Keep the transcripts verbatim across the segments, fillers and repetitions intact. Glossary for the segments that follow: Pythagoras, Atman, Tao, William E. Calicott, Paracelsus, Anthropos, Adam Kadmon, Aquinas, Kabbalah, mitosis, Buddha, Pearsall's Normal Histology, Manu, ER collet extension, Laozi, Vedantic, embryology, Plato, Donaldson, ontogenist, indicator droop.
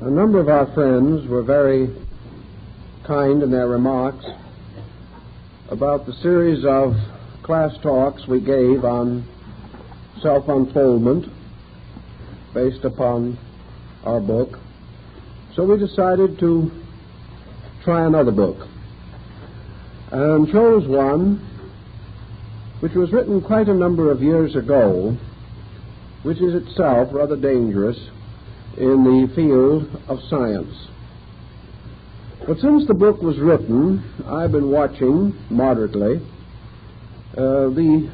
A number of our friends were very kind in their remarks about the series of class talks we gave on self-unfoldment based upon our book. So we decided to try another book and chose one which was written quite a number of years ago, which is itself rather dangerous in the field of science. But since the book was written, I've been watching moderately uh, the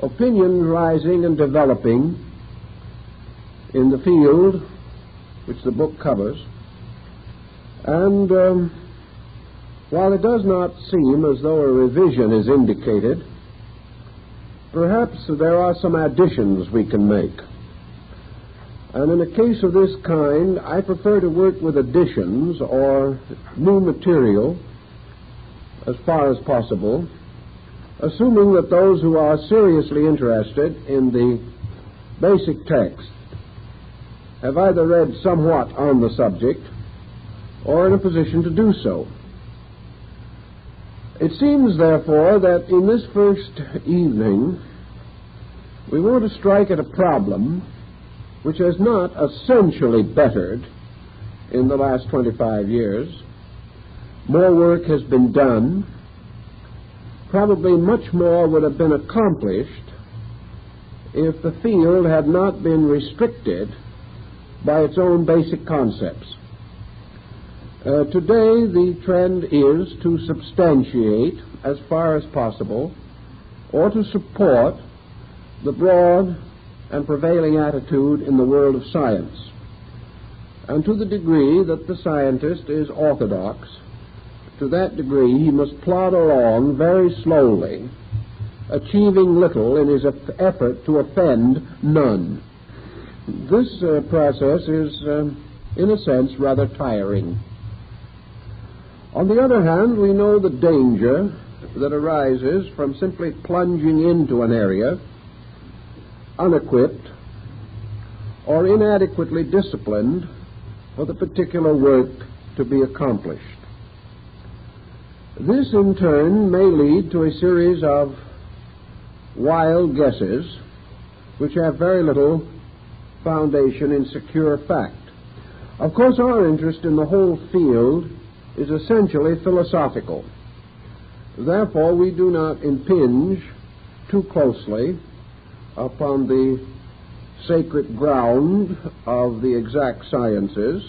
opinion rising and developing in the field which the book covers, and um, while it does not seem as though a revision is indicated, perhaps there are some additions we can make. And in a case of this kind, I prefer to work with additions or new material as far as possible, assuming that those who are seriously interested in the basic text have either read somewhat on the subject or in a position to do so. It seems, therefore, that in this first evening, we want to strike at a problem which has not essentially bettered in the last twenty-five years. More work has been done. Probably much more would have been accomplished if the field had not been restricted by its own basic concepts. Uh, today, the trend is to substantiate, as far as possible, or to support the broad and prevailing attitude in the world of science. And to the degree that the scientist is orthodox, to that degree he must plod along very slowly, achieving little in his effort to offend none. This uh, process is, um, in a sense, rather tiring. On the other hand, we know the danger that arises from simply plunging into an area unequipped or inadequately disciplined for the particular work to be accomplished. This, in turn, may lead to a series of wild guesses which have very little foundation in secure fact. Of course, our interest in the whole field is essentially philosophical. Therefore, we do not impinge too closely upon the sacred ground of the exact sciences,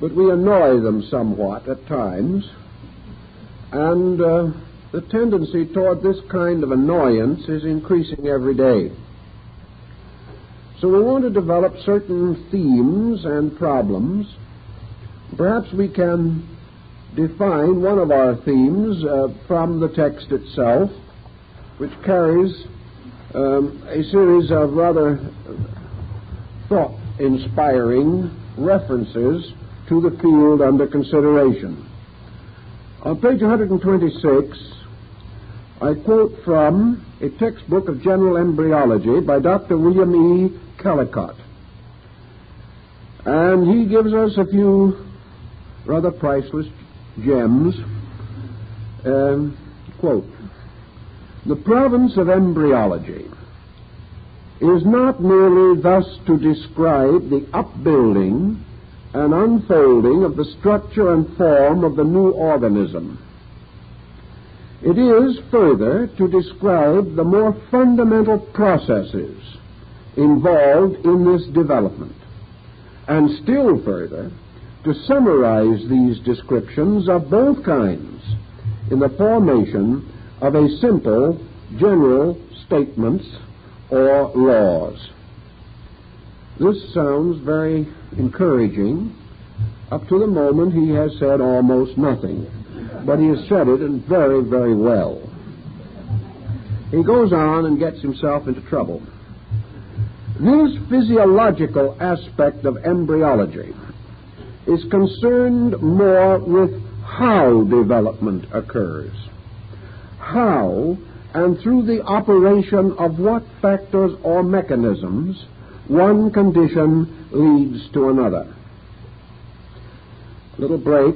but we annoy them somewhat at times, and uh, the tendency toward this kind of annoyance is increasing every day. So we want to develop certain themes and problems. Perhaps we can define one of our themes uh, from the text itself, which carries um, a series of rather thought-inspiring references to the field under consideration. On page one hundred twenty-six, I quote from a textbook of general embryology by Doctor William E. Calicott, and he gives us a few rather priceless gems. Um, quote, "The province of embryology is not merely thus to describe the upbuilding and unfolding of the structure and form of the new organism. It is, further, to describe the more fundamental processes involved in this development, and still further, to summarize these descriptions of both kinds in the formation of a simple general statements or laws." This sounds very encouraging up to the moment he has said almost nothing, but he has said it and very, very well. He goes on and gets himself into trouble. "This physiological aspect of embryology is concerned more with how development occurs, how and through the operation of what factors or mechanisms one condition leads to another. little break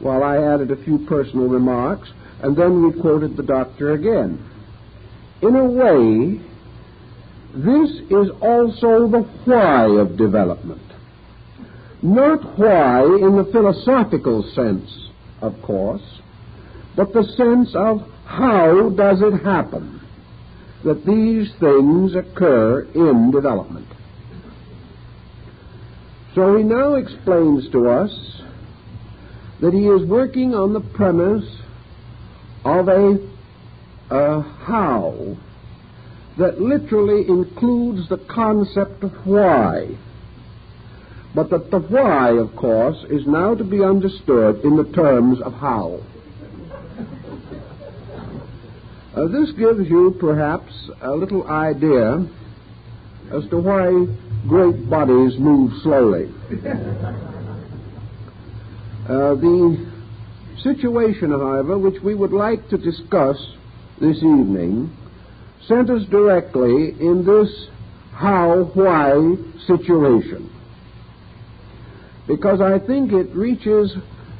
while I added a few personal remarks, and then we quoted the doctor again. In a way, this is also the why of development. Not why in the philosophical sense, of course, but the sense of how does it happen that these things occur in development. So he now explains to us that he is working on the premise of a uh, how that literally includes the concept of why, but that the why, of course, is now to be understood in the terms of how. Uh, this gives you, perhaps, a little idea as to why great bodies move slowly. Uh, the situation, however, which we would like to discuss this evening centers directly in this how-why situation, because I think it reaches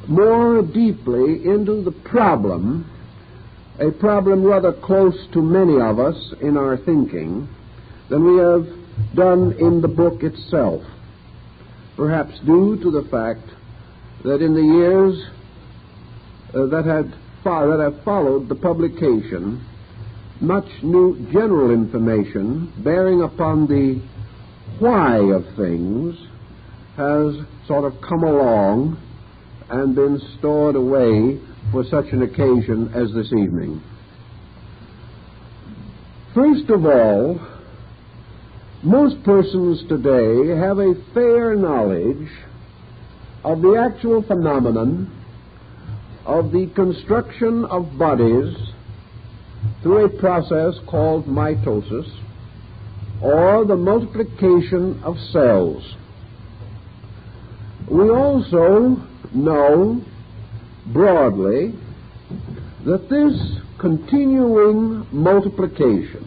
more deeply into the problem, a problem rather close to many of us in our thinking, than we have done in the book itself, perhaps due to the fact that in the years uh, that had fo- that have followed the publication, much new general information bearing upon the why of things has sort of come along and been stored away for such an occasion as this evening. First of all, most persons today have a fair knowledge of the actual phenomenon of the construction of bodies through a process called mitosis, or the multiplication of cells. We also know broadly that this continuing multiplication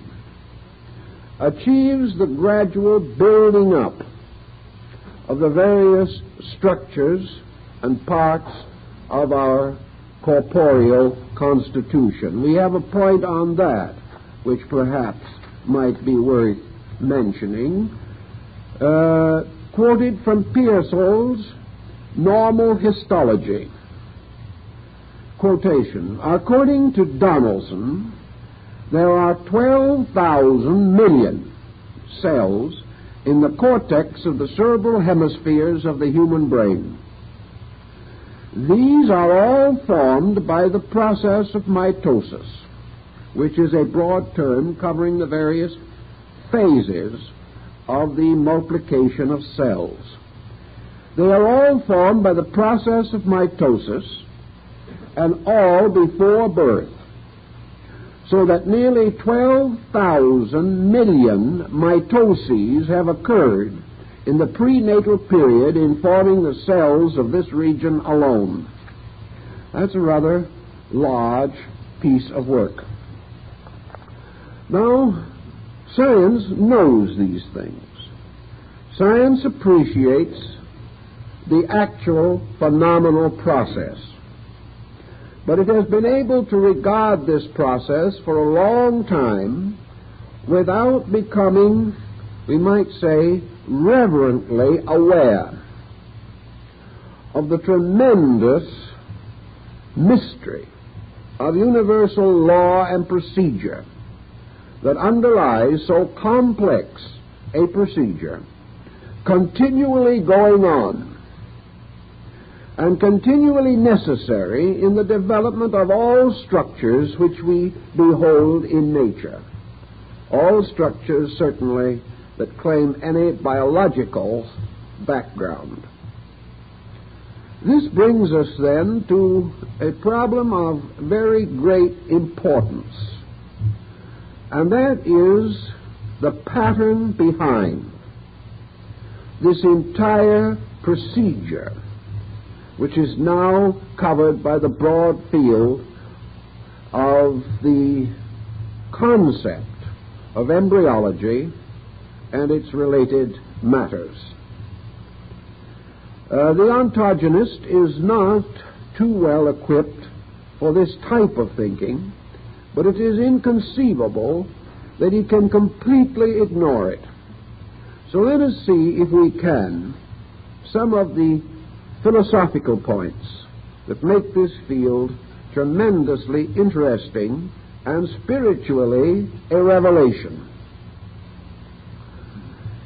achieves the gradual building up of the various structures and parts of our corporeal constitution. We have a point on that which perhaps might be worth mentioning, uh, quoted from Pearsall's Normal Histology. Quotation: according to Donaldson, there are twelve thousand million cells in the cortex of the cerebral hemispheres of the human brain. These are all formed by the process of mitosis, which is a broad term covering the various phases of the multiplication of cells. They are all formed by the process of mitosis, and all before birth, so that nearly twelve thousand million mitoses have occurred in the prenatal period in forming the cells of this region alone. That's a rather large piece of work. Now, science knows these things. Science appreciates the actual phenomenal process, but it has been able to regard this process for a long time without becoming, we might say, reverently aware of the tremendous mystery of universal law and procedure that underlies so complex a procedure continually going on and continually necessary in the development of all structures which we behold in nature. All structures, certainly, that claim any biological background. This brings us, then, to a problem of very great importance, and that is the pattern behind this entire procedure, which is now covered by the broad field of the concept of embryology and its related matters. Uh, the ontogenist is not too well equipped for this type of thinking, but it is inconceivable that he can completely ignore it. So let us see if we can some of the philosophical points that make this field tremendously interesting and spiritually a revelation.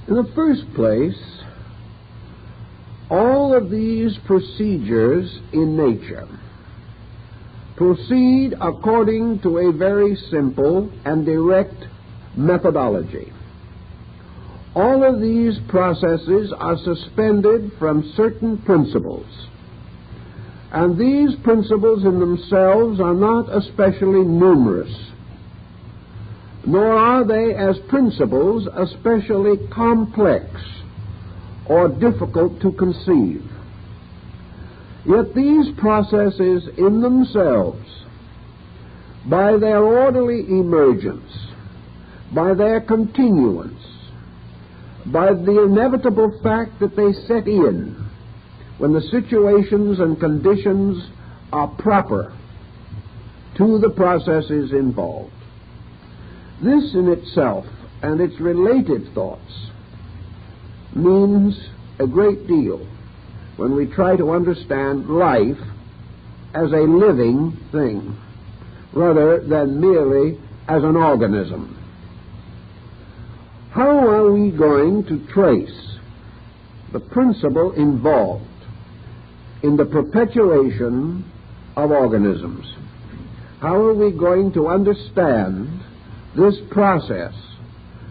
In the first place, all of these procedures in nature proceed according to a very simple and direct methodology. All of these processes are suspended from certain principles, and these principles in themselves are not especially numerous, nor are they as principles especially complex or difficult to conceive. Yet these processes in themselves, by their orderly emergence, by their continuance, by the inevitable fact that they set in when the situations and conditions are proper to the processes involved. This in itself and its related thoughts means a great deal when we try to understand life as a living thing rather than merely as an organism. How are we going to trace the principle involved in the perpetuation of organisms? How are we going to understand this process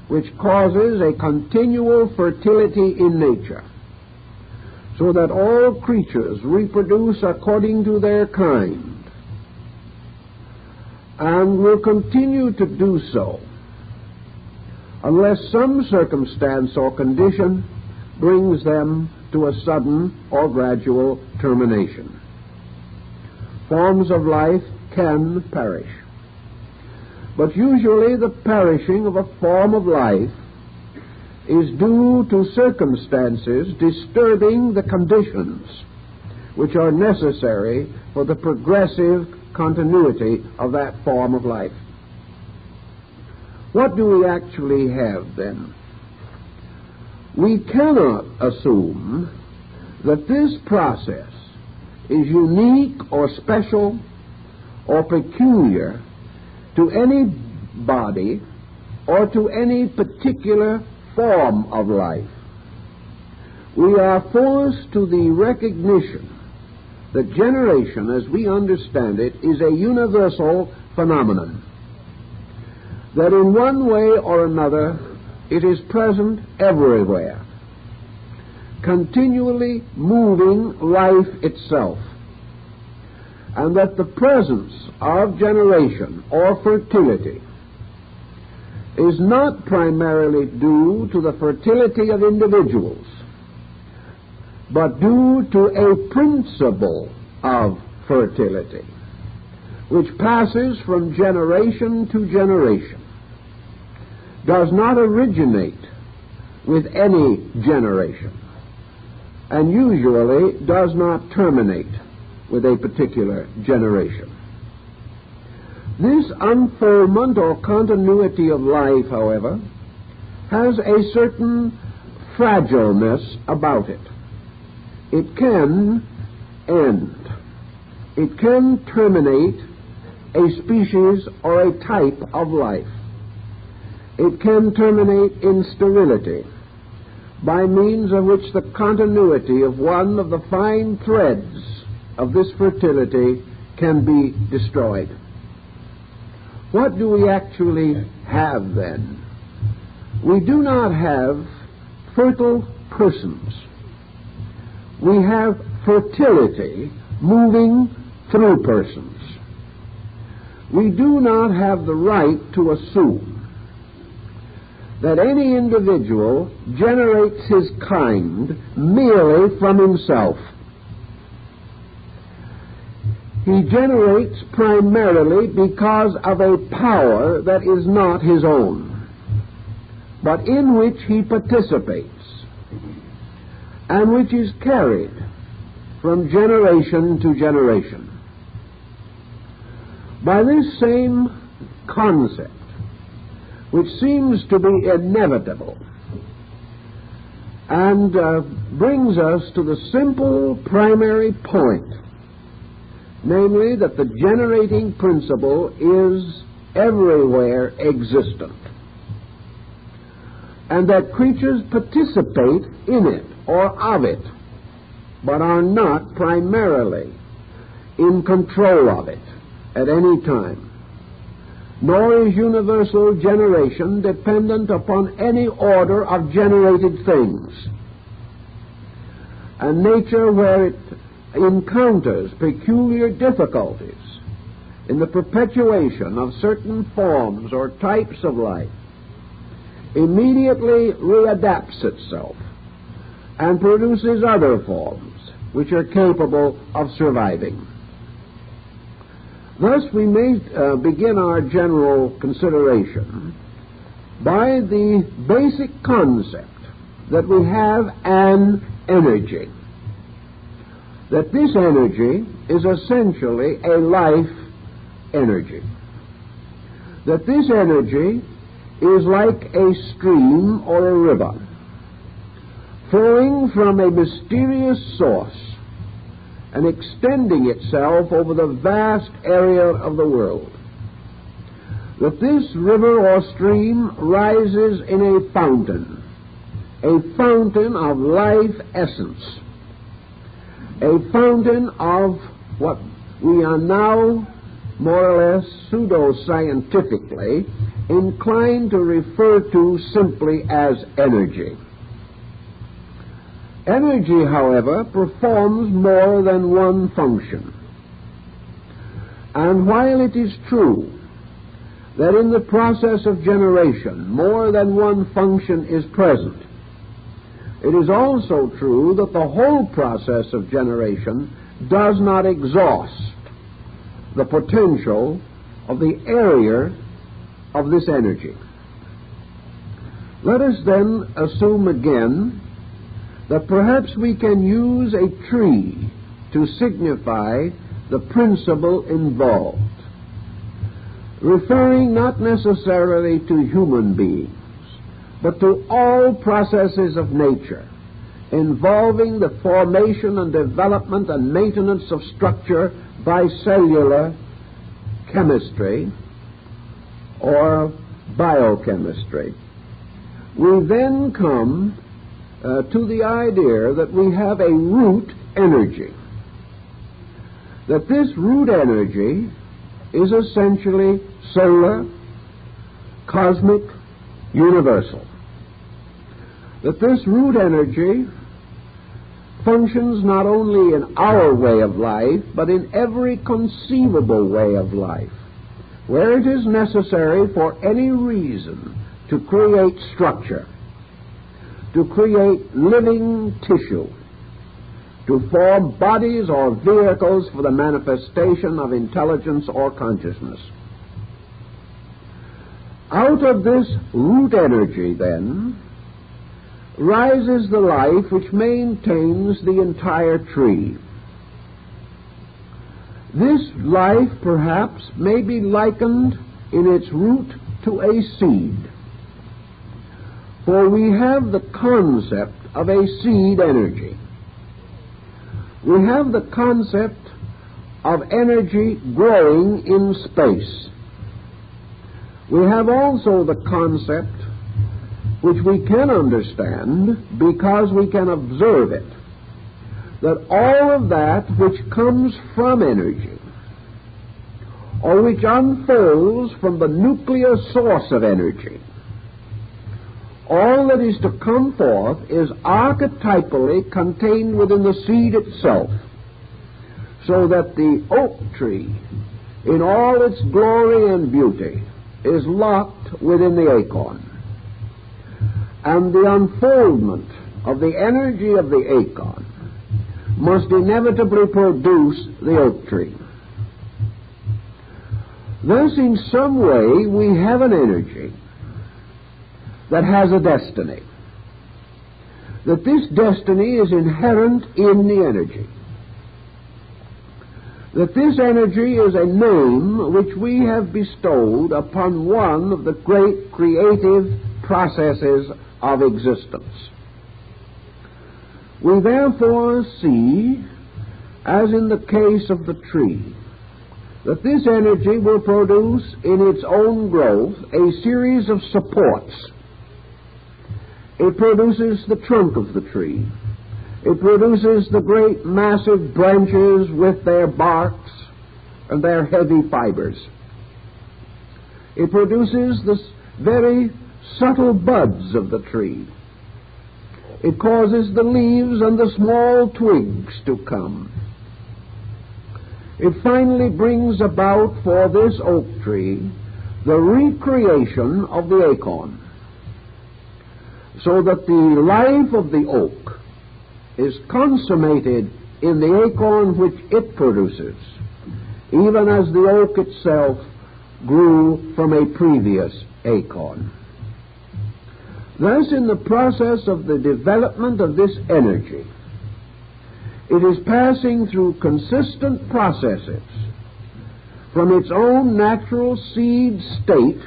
which causes a continual fertility in nature, so that all creatures reproduce according to their kind, and will continue to do so, unless some circumstance or condition brings them to a sudden or gradual termination? Forms of life can perish, but usually the perishing of a form of life is due to circumstances disturbing the conditions which are necessary for the progressive continuity of that form of life. What do we actually have then? We cannot assume that this process is unique or special or peculiar to any body or to any particular form of life. We are forced to the recognition that generation, as we understand it, is a universal phenomenon, that in one way or another it is present everywhere, continually moving life itself, and that the presence of generation or fertility is not primarily due to the fertility of individuals, but due to a principle of fertility which passes from generation to generation, does not originate with any generation, and usually does not terminate with a particular generation. This unfurlment or continuity of life, however, has a certain fragileness about it. It can end. It can terminate a species or a type of life. It can terminate in sterility, by means of which the continuity of one of the fine threads of this fertility can be destroyed. What do we actually have then? We do not have fertile persons. We have fertility moving through persons. We do not have the right to assume that any individual generates his kind merely from himself. He generates primarily because of a power that is not his own, but in which he participates, and which is carried from generation to generation. By this same concept, which seems to be inevitable, and uh, brings us to the simple primary point, namely that the generating principle is everywhere existent, and that creatures participate in it or of it, but are not primarily in control of it at any time, nor is universal generation dependent upon any order of generated things. A nature where it encounters peculiar difficulties in the perpetuation of certain forms or types of life immediately readapts itself and produces other forms which are capable of surviving. Thus we may uh, begin our general consideration by the basic concept that we have an energy, that this energy is essentially a life energy, that this energy is like a stream or a river flowing from a mysterious source and extending itself over the vast area of the world, that this river or stream rises in a fountain, a fountain of life essence, a fountain of what we are now more or less pseudo-scientifically inclined to refer to simply as energy. Energy, however, performs more than one function. And while it is true that in the process of generation more than one function is present, it is also true that the whole process of generation does not exhaust the potential of the area of this energy. Let us then assume again that perhaps we can use a tree to signify the principle involved, referring not necessarily to human beings, but to all processes of nature involving the formation and development and maintenance of structure by cellular chemistry or biochemistry. We then come Uh, to the idea that we have a root energy, that this root energy is essentially solar, cosmic, universal, that this root energy functions not only in our way of life, but in every conceivable way of life, where it is necessary for any reason to create structure, to create living tissue, to form bodies or vehicles for the manifestation of intelligence or consciousness. Out of this root energy, then, rises the life which maintains the entire tree. This life, perhaps, may be likened in its root to a seed, for we have the concept of a seed energy. We have the concept of energy growing in space. We have also the concept, which we can understand because we can observe it, that all of that which comes from energy, or which unfolds from the nuclear source of energy, all that is to come forth is archetypally contained within the seed itself, so that the oak tree, in all its glory and beauty, is locked within the acorn. And the unfoldment of the energy of the acorn must inevitably produce the oak tree. Thus, in some way, we have an energy that has a destiny, that this destiny is inherent in the energy, that this energy is a name which we have bestowed upon one of the great creative processes of existence. We therefore see, as in the case of the tree, that this energy will produce in its own growth a series of supports. It produces the trunk of the tree. It produces the great massive branches with their barks and their heavy fibers. It produces the very subtle buds of the tree. It causes the leaves and the small twigs to come. It finally brings about for this oak tree the recreation of the acorn, so that the life of the oak is consummated in the acorn which it produces, even as the oak itself grew from a previous acorn. Thus, in the process of the development of this energy, it is passing through consistent processes from its own natural seed state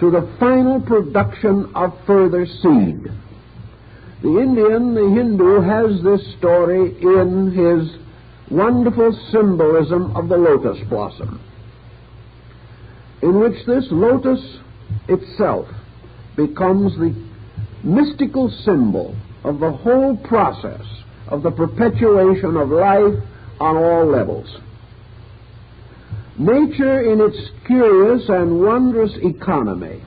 to the final production of further seed. The Indian, the Hindu, has this story in his wonderful symbolism of the lotus blossom, in which this lotus itself becomes the mystical symbol of the whole process of the perpetuation of life on all levels. Nature, in its curious and wondrous economy,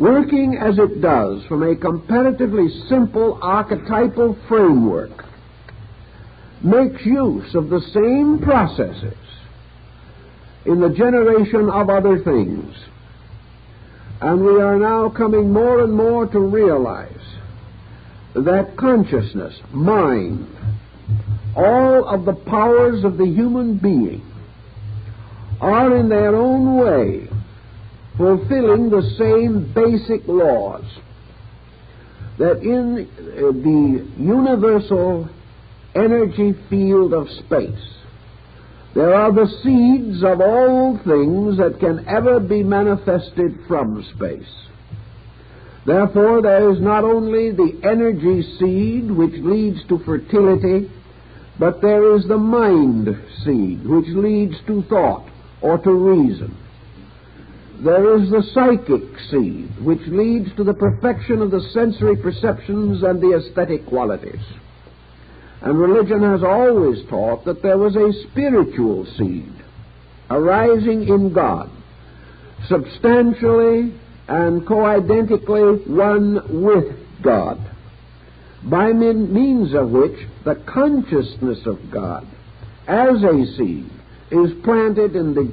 working as it does from a comparatively simple archetypal framework, makes use of the same processes in the generation of other things. And we are now coming more and more to realize that consciousness, mind, all of the powers of the human being are in their own way fulfilling the same basic laws, that in the universal energy field of space there are the seeds of all things that can ever be manifested from space. Therefore, there is not only the energy seed which leads to fertility, but there is the mind seed which leads to thought or to reason. There is the psychic seed which leads to the perfection of the sensory perceptions and the aesthetic qualities. And religion has always taught that there was a spiritual seed arising in God, substantially and co-identically one with God, by means of which the consciousness of God as a seed is planted in the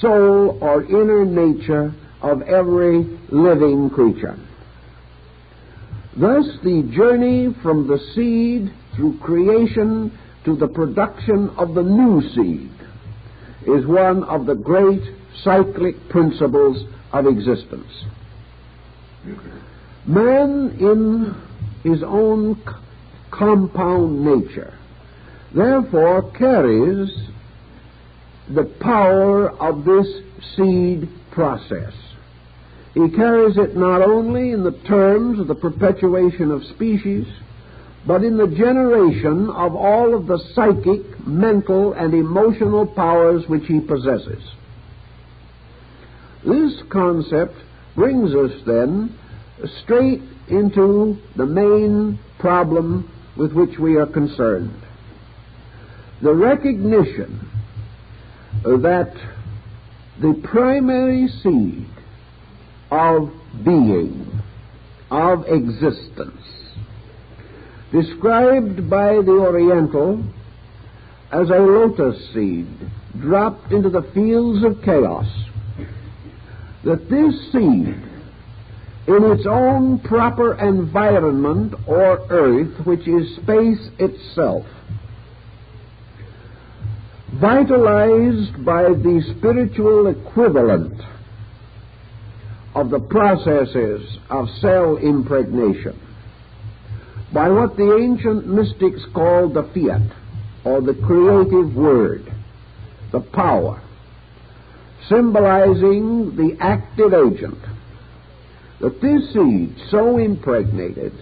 soul or inner nature of every living creature. Thus the journey from the seed through creation to the production of the new seed is one of the great cyclic principles of existence. Man, in his own compound nature, therefore carries the power of this seed process. He carries it not only in the terms of the perpetuation of species, but in the generation of all of the psychic, mental, and emotional powers which he possesses. This concept brings us then straight into the main problem with which we are concerned: the recognition that the primary seed of being, of existence, described by the Oriental as a lotus seed dropped into the fields of chaos, that this seed, in its own proper environment or earth, which is space itself, vitalized by the spiritual equivalent of the processes of cell impregnation, by what the ancient mystics called the fiat, or the creative word, the power, symbolizing the active agent, that this seed, so impregnated,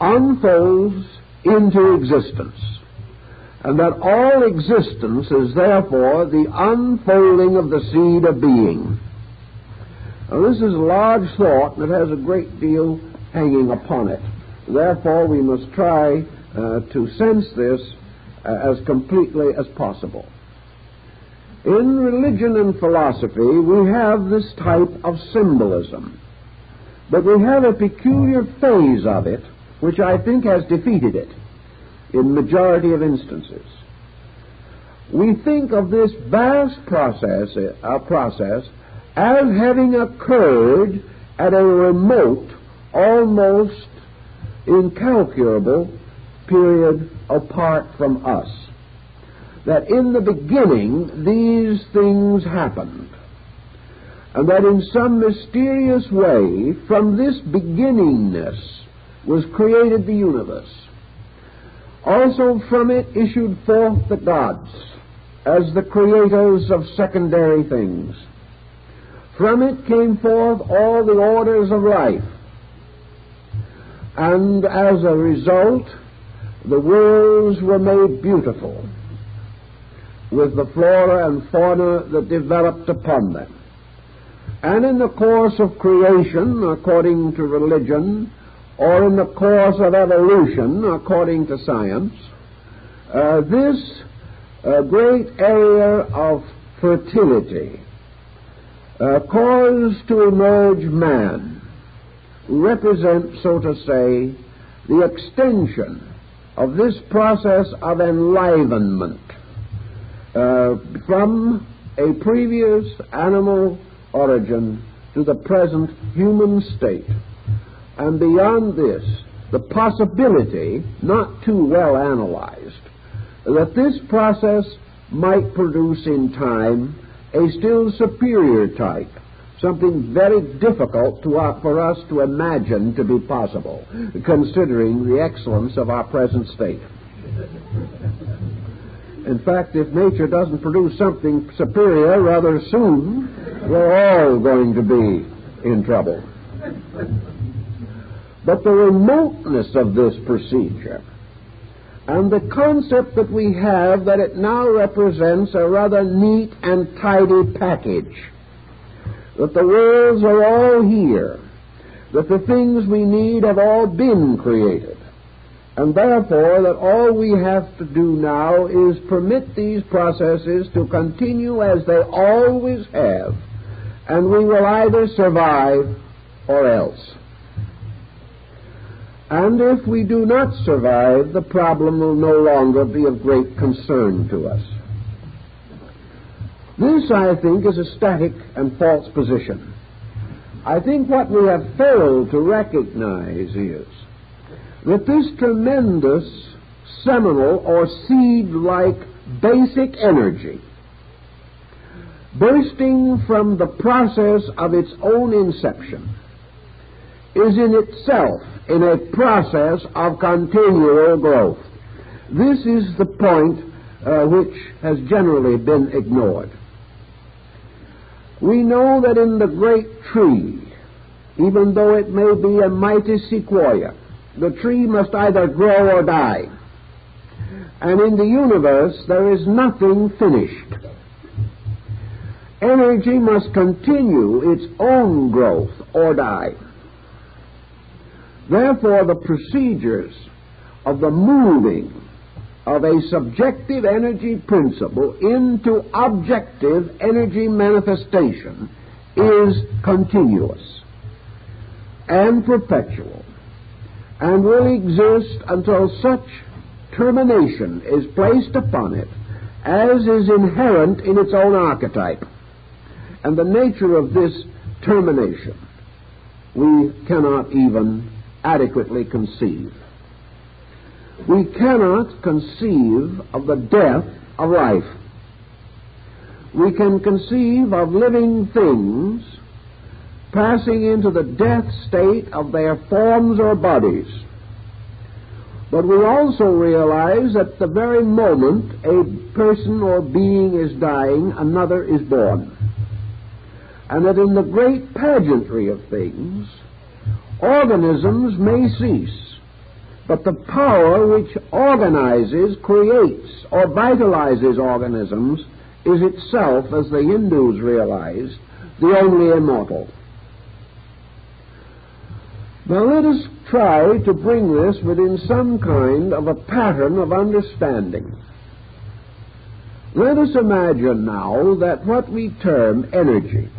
unfolds into existence, and that all existence is therefore the unfolding of the seed of being. Now, this is large thought, and it has a great deal hanging upon it. Therefore, we must try uh, to sense this uh, as completely as possible. In religion and philosophy, we have this type of symbolism, but we have a peculiar phase of it which I think has defeated it in majority of instances. We think of this vast process, uh, process as having occurred at a remote, almost incalculable period apart from us. That in the beginning these things happened, and that in some mysterious way from this beginningness was created the universe. Also from it issued forth the gods as the creators of secondary things. From it came forth all the orders of life, and as a result the worlds were made beautiful with the flora and fauna that developed upon them. And in the course of creation, according to religion, or in the course of evolution, according to science, uh, this uh, great area of fertility uh, caused to emerge man, represents, so to say, the extension of this process of enlivenment Uh, from a previous animal origin to the present human state, and beyond this the possibility, not too well analyzed, that this process might produce in time a still superior type, something very difficult to, uh, for us to imagine to be possible, considering the excellence of our present state. In fact, if nature doesn't produce something superior rather soon, we're all going to be in trouble. But the remoteness of this procedure and the concept that we have that it now represents a rather neat and tidy package, that the worlds are all here, that the things we need have all been created, and therefore that all we have to do now is permit these processes to continue as they always have, and we will either survive or else. And if we do not survive, the problem will no longer be of great concern to us. This, I think, is a static and false position. I think what we have failed to recognize is that this tremendous seminal or seed-like basic energy, bursting from the process of its own inception, is in itself in a process of continual growth. This is the point uh, which has generally been ignored. We know that in the great tree, even though it may be a mighty sequoia, the tree must either grow or die. And in the universe, there is nothing finished. Energy must continue its own growth or die. Therefore, the procedures of the moving of a subjective energy principle into objective energy manifestation is continuous and perpetual, and will exist until such termination is placed upon it as is inherent in its own archetype. And the nature of this termination we cannot even adequately conceive. We cannot conceive of the death of life. We can conceive of living things passing into the death state of their forms or bodies, But we also realize that the very moment a person or being is dying, another is born. And that in the great pageantry of things, organisms may cease, but the power which organizes, creates, or vitalizes organisms is itself, as the Hindus realized, the only immortal. Now let us try to bring this within some kind of a pattern of understanding. Let us imagine now that what we term energy,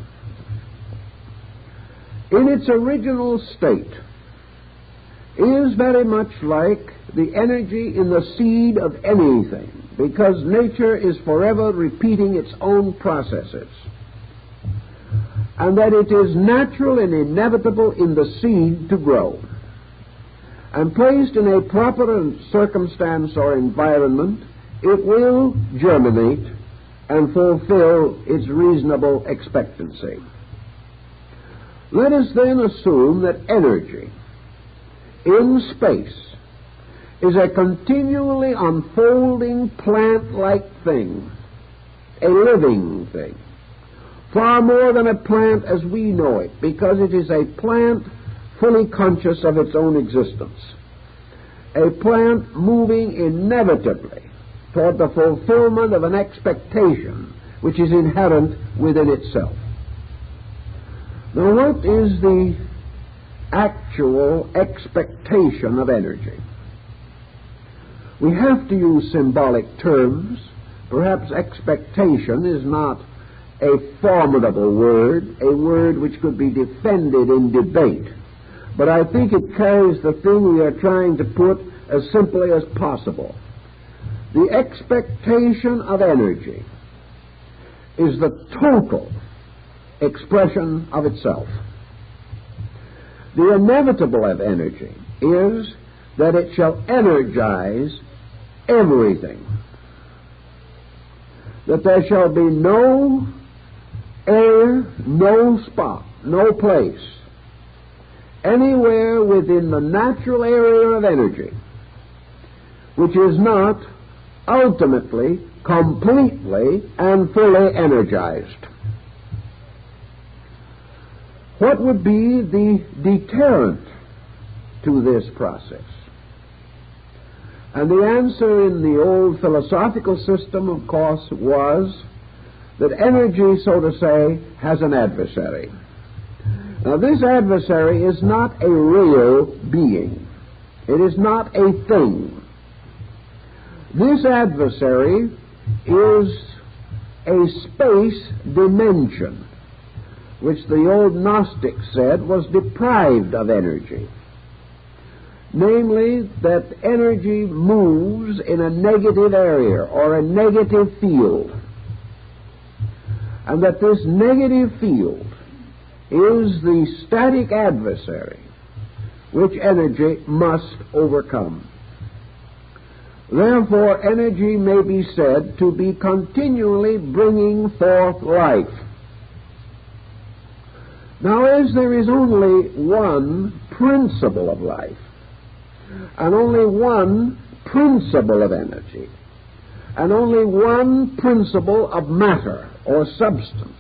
in its original state, is very much like the energy in the seed of anything, because nature is forever repeating its own processes. And that it is natural and inevitable in the seed to grow. And placed in a proper circumstance or environment, it will germinate and fulfill its reasonable expectancy. Let us then assume that energy in space is a continually unfolding plant-like thing, a living thing. Far more than a plant as we know it, because it is a plant fully conscious of its own existence, a plant moving inevitably toward the fulfillment of an expectation which is inherent within itself. Now, what is the actual expectation of energy? We have to use symbolic terms. Perhaps expectation is not a formidable word, a word which could be defended in debate. But I think it carries the thing we are trying to put as simply as possible. The expectation of energy is the total expression of itself. The inevitable of energy is that it shall energize everything, that there shall be no air, no spot, no place, anywhere within the natural area of energy, which is not ultimately, completely, and fully energized. What would be the deterrent to this process? And the answer in the old philosophical system, of course, was that energy, so to say, has an adversary. Now, this adversary is not a real being. It is not a thing. This adversary is a space dimension, which the old Gnostics said was deprived of energy. Namely, that energy moves in a negative area or a negative field, and that this negative field is the static adversary which energy must overcome. Therefore, energy may be said to be continually bringing forth life. Now, as there is only one principle of life, and only one principle of energy, and only one principle of matter or substance,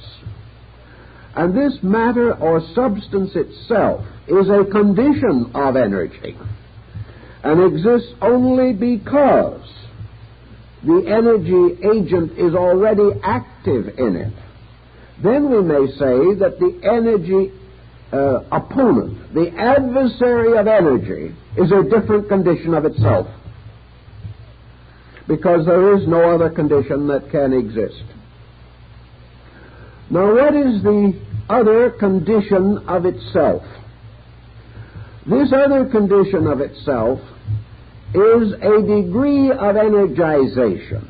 and this matter or substance itself is a condition of energy and exists only because the energy agent is already active in it, then we may say that the energy Uh, opponent, the adversary of energy, is a different condition of itself, because there is no other condition that can exist. Now, what is the other condition of itself? This other condition of itself is a degree of energization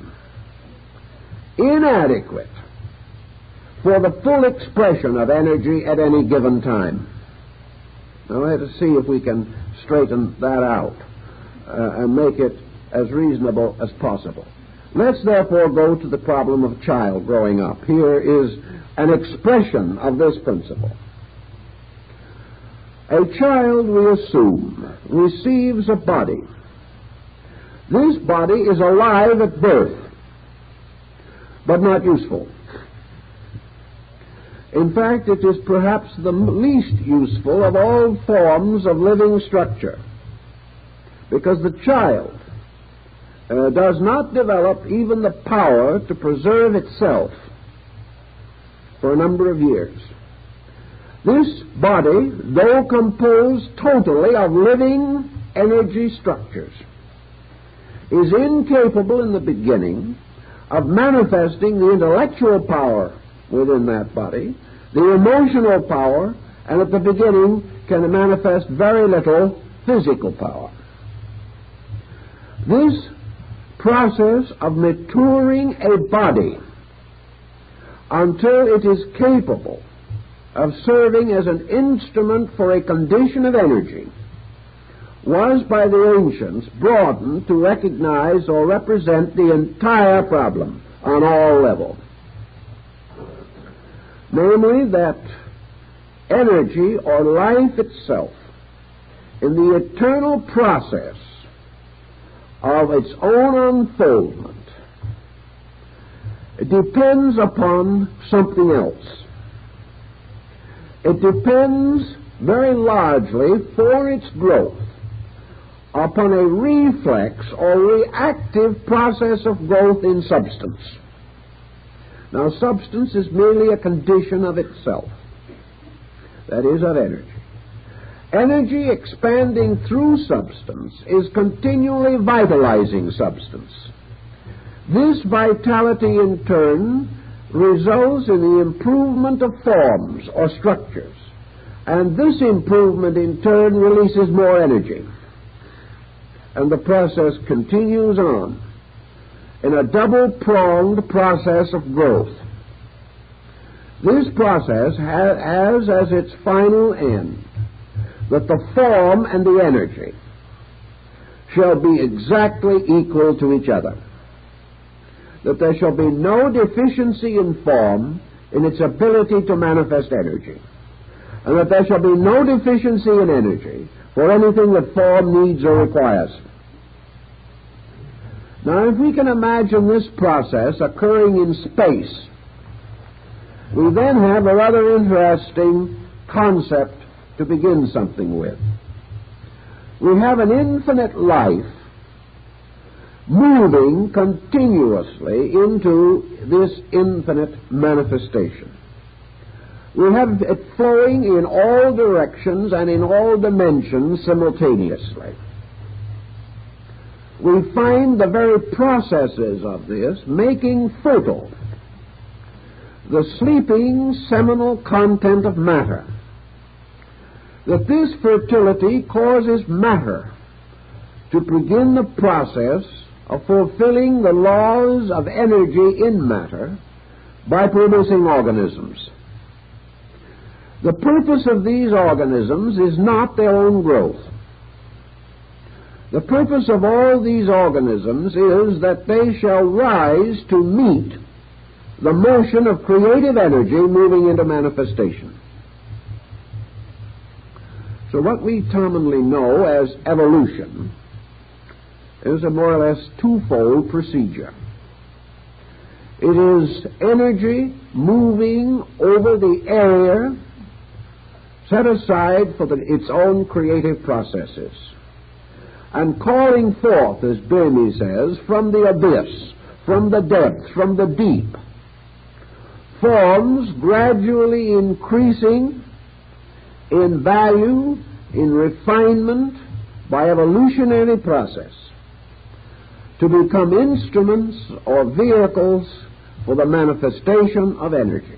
inadequate for the full expression of energy at any given time. Now, let us see if we can straighten that out uh, and make it as reasonable as possible. Let's therefore go to the problem of a child growing up. Here is an expression of this principle. A child, we assume, receives a body This body is alive at birth, but not useful. In fact, it is perhaps the least useful of all forms of living structure, because the child uh, does not develop even the power to preserve itself for a number of years. This body, though composed totally of living energy structures, is incapable in the beginning of manifesting the intellectual power within that body, the emotional power, and at the beginning can manifest very little physical power. This process of maturing a body until it is capable of serving as an instrument for a condition of energy was by the ancients broadened to recognize or represent the entire problem on all levels. Namely, that energy or life itself, in the eternal process of its own unfoldment, it depends upon something else. It depends very largely for its growth upon a reflex or reactive process of growth in substance. Now, substance is merely a condition of itself, that is, of energy. Energy expanding through substance is continually vitalizing substance. This vitality, in turn, results in the improvement of forms or structures, and this improvement, in turn, releases more energy. And the process continues on in a double-pronged process of growth. This process has as its final end that the form and the energy shall be exactly equal to each other, that there shall be no deficiency in form in its ability to manifest energy, and that there shall be no deficiency in energy for anything that form needs or requires. Now, if we can imagine this process occurring in space, we then have a rather interesting concept to begin something with. We have an infinite life moving continuously into this infinite manifestation. We have it flowing in all directions and in all dimensions simultaneously. We find the very processes of this making fertile the sleeping seminal content of matter, that this fertility causes matter to begin the process of fulfilling the laws of energy in matter by producing organisms. The purpose of these organisms is not their own growth. The purpose of all these organisms is that they shall rise to meet the motion of creative energy moving into manifestation. So what we commonly know as evolution is a more or less twofold procedure. It is energy moving over the area set aside for the, its own creative processes, and calling forth, as Burney says, from the abyss, from the depth, from the deep, forms gradually increasing in value, in refinement, by evolutionary process, to become instruments or vehicles for the manifestation of energy.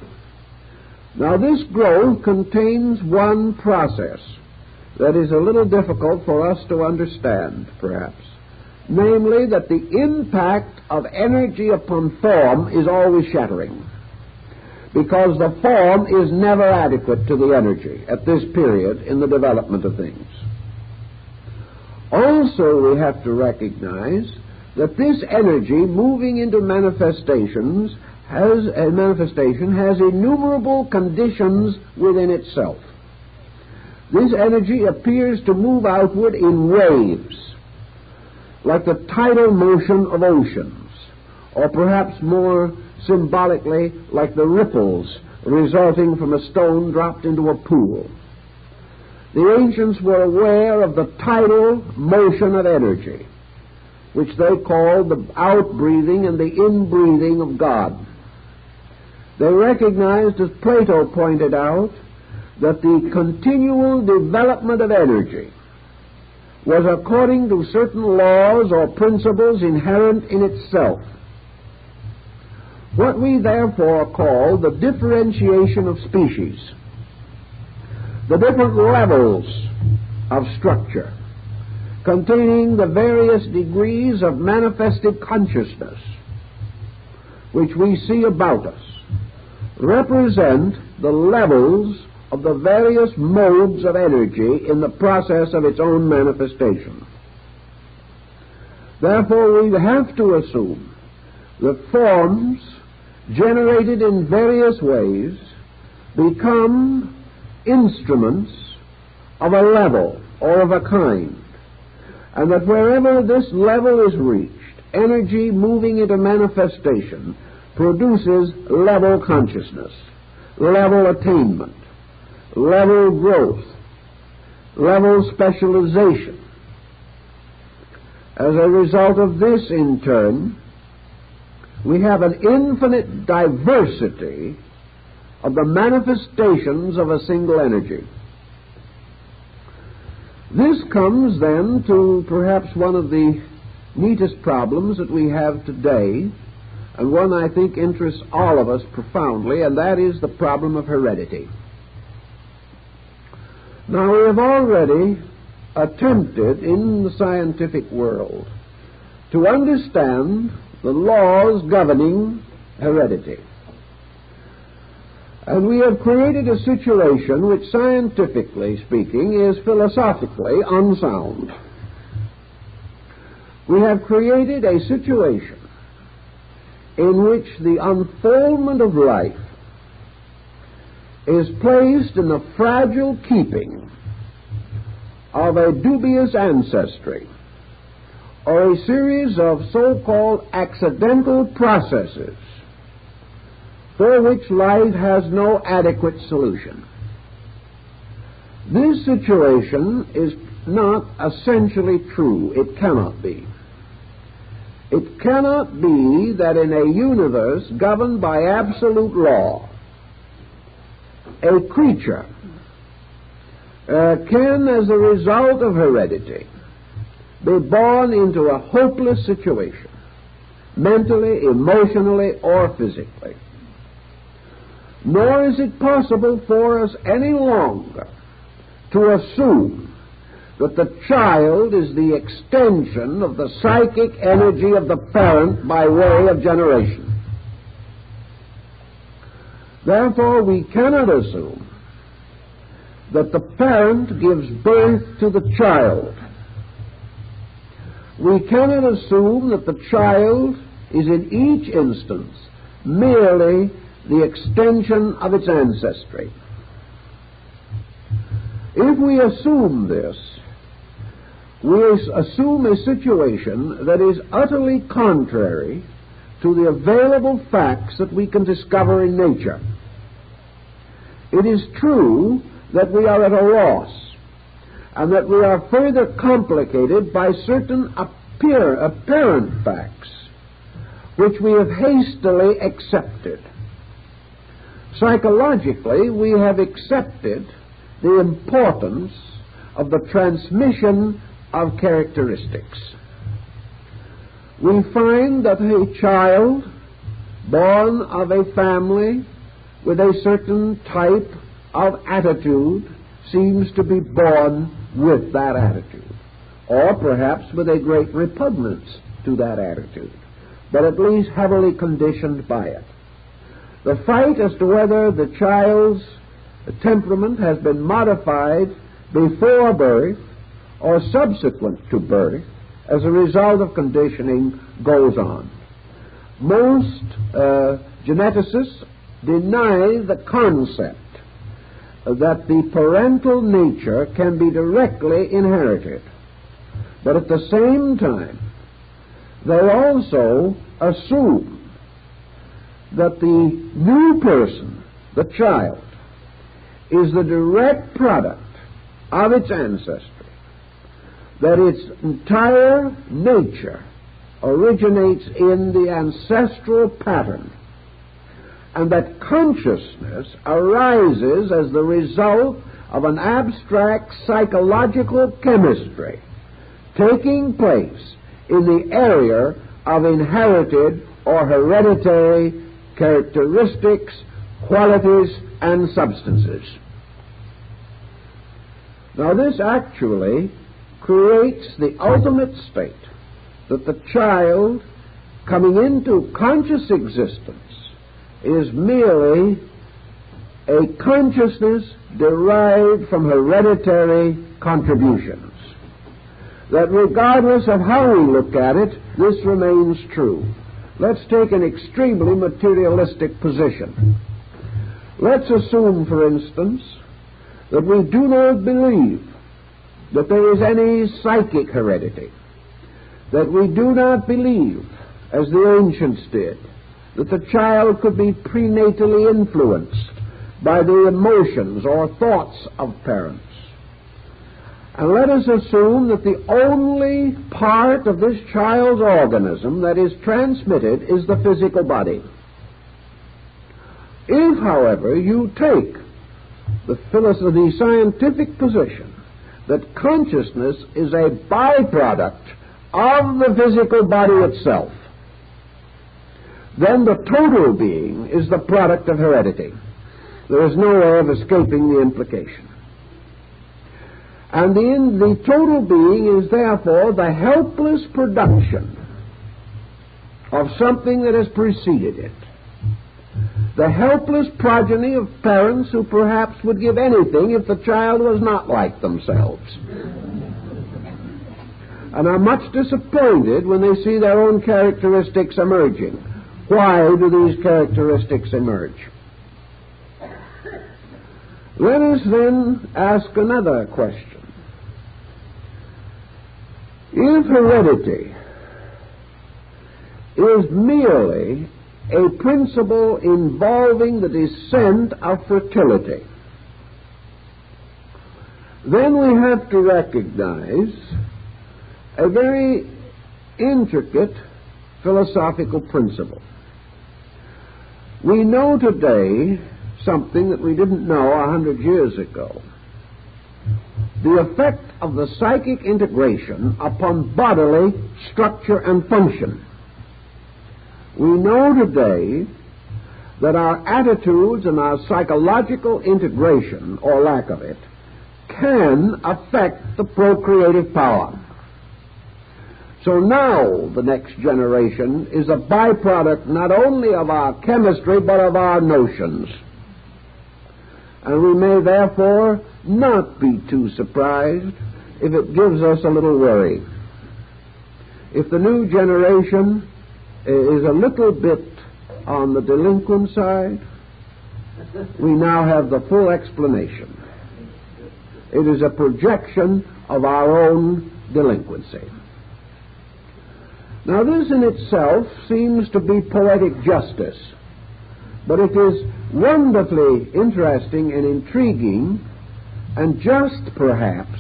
Now, this growth contains one process that is a little difficult for us to understand, perhaps, namely that the impact of energy upon form is always shattering, because the form is never adequate to the energy at this period in the development of things. Also, we have to recognize that this energy moving into manifestations has a manifestation has innumerable conditions within itself. This energy appears to move outward in waves, like the tidal motion of oceans, or perhaps more symbolically like the ripples resulting from a stone dropped into a pool. The ancients were aware of the tidal motion of energy, which they called the out-breathing and the in-breathing of God. They recognized, as Plato pointed out, that the continual development of energy was according to certain laws or principles inherent in itself. What we therefore call the differentiation of species, the different levels of structure containing the various degrees of manifested consciousness which we see about us, represent the levels of the various modes of energy in the process of its own manifestation. Therefore, we have to assume that forms generated in various ways become instruments of a level or of a kind, and that wherever this level is reached, energy moving into manifestation produces level consciousness, level attainment, level growth, level specialization. As a result of this, in turn, we have an infinite diversity of the manifestations of a single energy. This comes then to perhaps one of the neatest problems that we have today, and one I think interests all of us profoundly, and that is the problem of heredity. Now, we have already attempted in the scientific world to understand the laws governing heredity. And we have created a situation which, scientifically speaking, is philosophically unsound. We have created a situation in which the unfoldment of life is placed in the fragile keeping of a dubious ancestry, or a series of so-called accidental processes for which life has no adequate solution. This situation is not essentially true. It cannot be. It cannot be that in a universe governed by absolute law, a creature uh, can, as a result of heredity, be born into a hopeless situation, mentally, emotionally, or physically. Nor is it possible for us any longer to assume that the child is the extension of the psychic energy of the parent by way of generation. Therefore, we cannot assume that the parent gives birth to the child. We cannot assume that the child is in each instance merely the extension of its ancestry. If we assume this, we assume a situation that is utterly contrary to the available facts that we can discover in nature. It is true that we are at a loss, and that we are further complicated by certain appear, apparent facts which we have hastily accepted. Psychologically, we have accepted the importance of the transmission of characteristics. We find that a child born of a family with a certain type of attitude seems to be born with that attitude, or perhaps with a great repugnance to that attitude, but at least heavily conditioned by it. The fight as to whether the child's temperament has been modified before birth or subsequent to birth as a result of conditioning goes on. Most uh, geneticists deny the concept that the parental nature can be directly inherited, but at the same time they also assume that the new person, the child, is the direct product of its ancestry, that its entire nature originates in the ancestral pattern, and that consciousness arises as the result of an abstract psychological chemistry taking place in the area of inherited or hereditary characteristics, qualities, and substances. Now, this actually creates the ultimate state that the child coming into conscious existence is merely a consciousness derived from hereditary contributions. That regardless of how we look at it, this remains true. Let's take an extremely materialistic position. Let's assume, for instance, that we do not believe that there is any psychic heredity, that we do not believe, as the ancients did, that the child could be prenatally influenced by the emotions or thoughts of parents. And let us assume that the only part of this child's organism that is transmitted is the physical body. If, however, you take the philosophy scientific position that consciousness is a byproduct of the physical body itself, then the total being is the product of heredity. There is no way of escaping the implication. And the, in, the total being is therefore the helpless production of something that has preceded it. The helpless progeny of parents who perhaps would give anything if the child was not like themselves, and are much disappointed when they see their own characteristics emerging. Why do these characteristics emerge? Let us then ask another question. If heredity is merely a principle involving the descent of fertility, then we have to recognize a very intricate philosophical principle. We know today something that we didn't know a hundred years ago: the effect of the psychic integration upon bodily structure and function. We know today that our attitudes and our psychological integration, or lack of it, can affect the procreative power. So now the next generation is a byproduct not only of our chemistry but of our notions. And we may therefore not be too surprised if it gives us a little worry. If the new generation is a little bit on the delinquent side, we now have the full explanation. It is a projection of our own delinquency. Now, this in itself seems to be poetic justice, but it is wonderfully interesting and intriguing, and just perhaps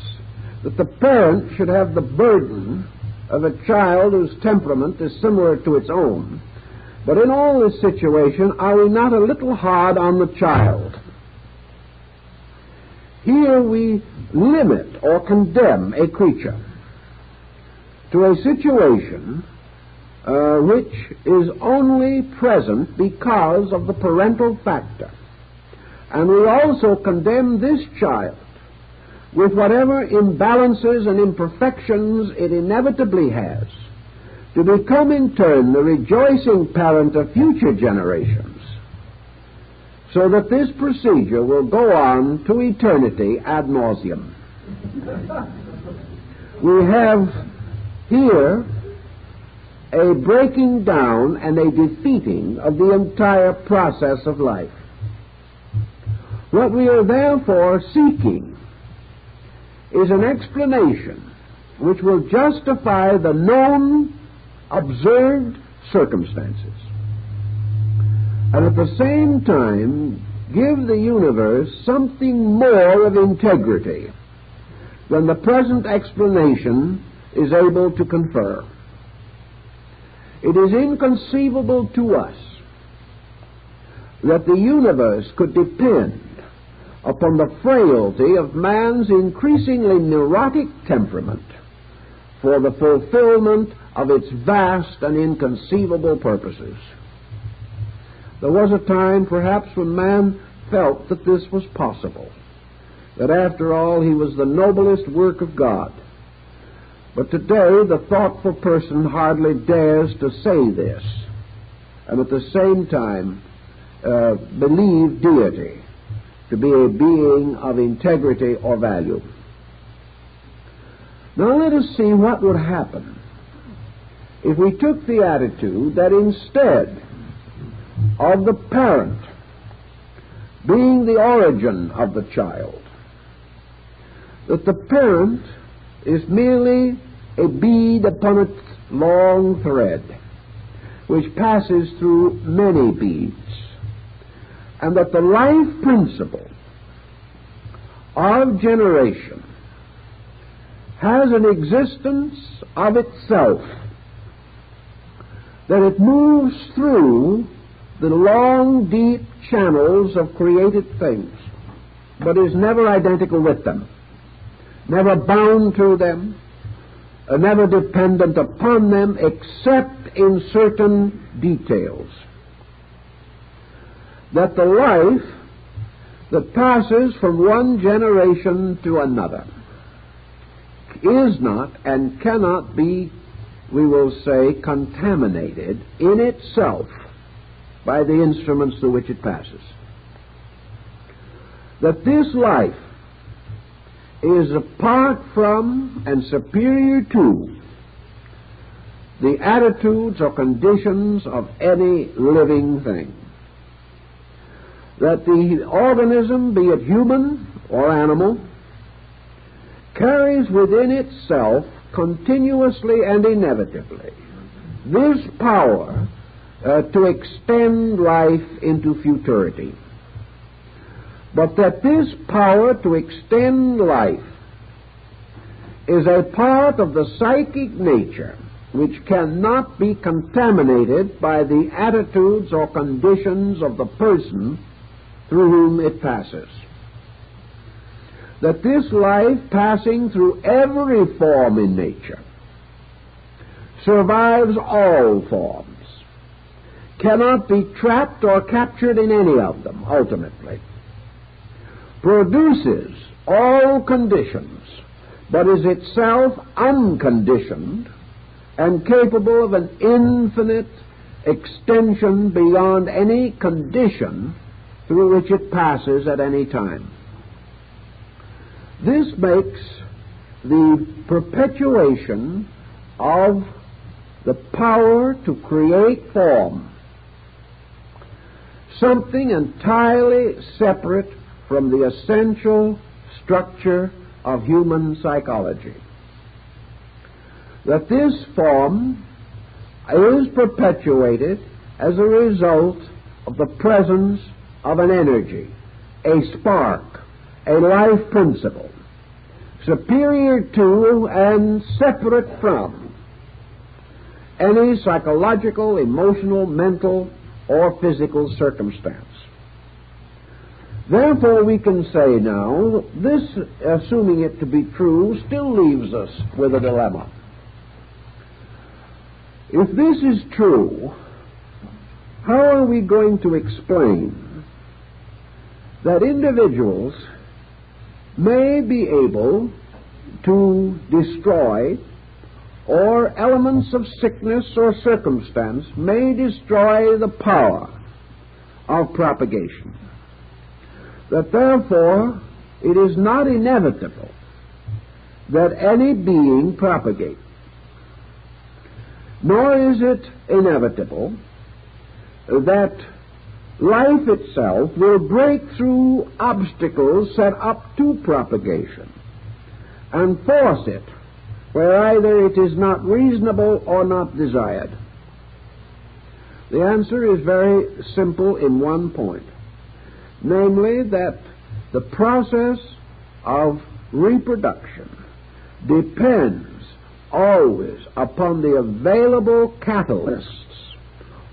that the parent should have the burden of a child whose temperament is similar to its own. But in all this situation, are we not a little hard on the child? Here we limit or condemn a creature to a situation uh, which is only present because of the parental factor. And we also condemn this child with whatever imbalances and imperfections it inevitably has, to become in turn the rejoicing parent of future generations, so that this procedure will go on to eternity ad nauseum. We have here a breaking down and a defeating of the entire process of life. What we are therefore seeking is an explanation which will justify the known observed circumstances, and at the same time give the universe something more of integrity than the present explanation is able to confer. It is inconceivable to us that the universe could depend upon the frailty of man's increasingly neurotic temperament for the fulfillment of its vast and inconceivable purposes. There was a time, perhaps, when man felt that this was possible, that after all he was the noblest work of God. But today the thoughtful person hardly dares to say this, and at the same time uh, believe deity to be a being of integrity or value. Now let us see what would happen if we took the attitude that instead of the parent being the origin of the child, that the parent is merely a bead upon a long thread which passes through many beads, and that the life principle of generation has an existence of itself, that it moves through the long, deep channels of created things, but is never identical with them, never bound to them, and never dependent upon them except in certain details. That the life that passes from one generation to another is not and cannot be, we will say, contaminated in itself by the instruments through which it passes. That this life is apart from and superior to the attitudes or conditions of any living thing. That the organism, be it human or animal, carries within itself continuously and inevitably this power uh, to extend life into futurity. But that this power to extend life is a part of the psychic nature which cannot be contaminated by the attitudes or conditions of the person through whom it passes. That this life, passing through every form in nature, survives all forms, cannot be trapped or captured in any of them, ultimately, produces all conditions, but is itself unconditioned and capable of an infinite extension beyond any condition through which it passes at any time. This makes the perpetuation of the power to create form something entirely separate from the essential structure of human psychology. That this form is perpetuated as a result of the presence of an energy, a spark, a life principle, superior to and separate from any psychological, emotional, mental, or physical circumstance. Therefore, we can say now, this, assuming it to be true, still leaves us with a dilemma. If this is true, how are we going to explain that individuals may be able to destroy, or elements of sickness or circumstance may destroy, the power of propagation? That therefore it is not inevitable that any being propagate, nor is it inevitable that life itself will break through obstacles set up to propagation and force it where either it is not reasonable or not desired? The answer is very simple in one point, namely that the process of reproduction depends always upon the available catalysts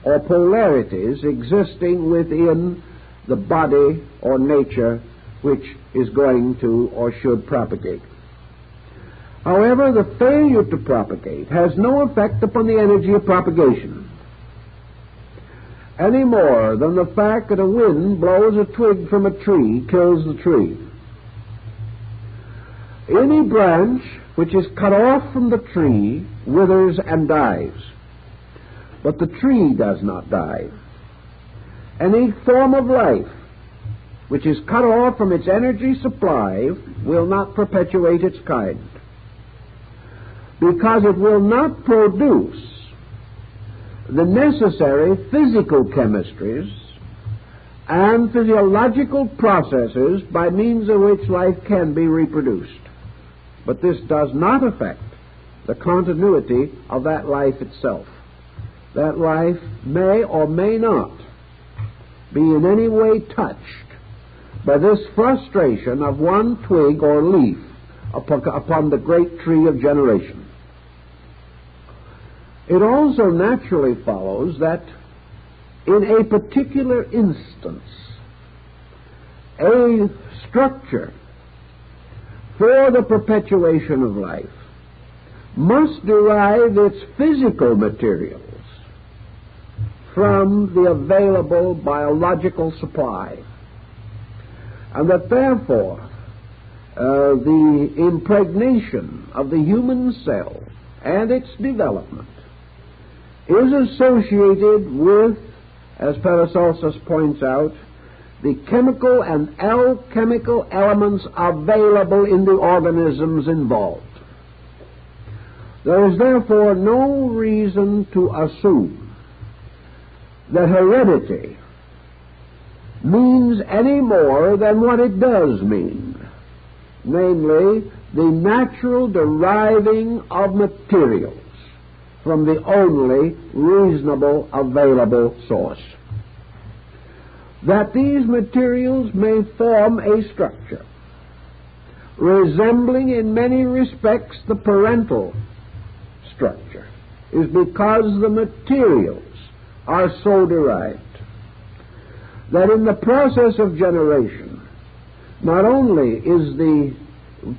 or polarities existing within the body or nature which is going to or should propagate. However, the failure to propagate has no effect upon the energy of propagation, any more than the fact that a wind blows a twig from a tree kills the tree. Any branch which is cut off from the tree withers and dies, but the tree does not die. Any form of life which is cut off from its energy supply will not perpetuate its kind, because it will not produce the necessary physical chemistries and physiological processes by means of which life can be reproduced. But this does not affect the continuity of that life itself. That life may or may not be in any way touched by this frustration of one twig or leaf upon the great tree of generation. It also naturally follows that in a particular instance, a structure for the perpetuation of life must derive its physical materials from the available biological supply, and that therefore uh, the impregnation of the human cell and its development is associated with, as Paracelsus points out, the chemical and alchemical elements available in the organisms involved. There is therefore no reason to assume that heredity means any more than what it does mean, namely the natural deriving of materials from the only reasonable available source. That these materials may form a structure resembling in many respects the parental structure is because the materials are so derived. That in the process of generation, not only is the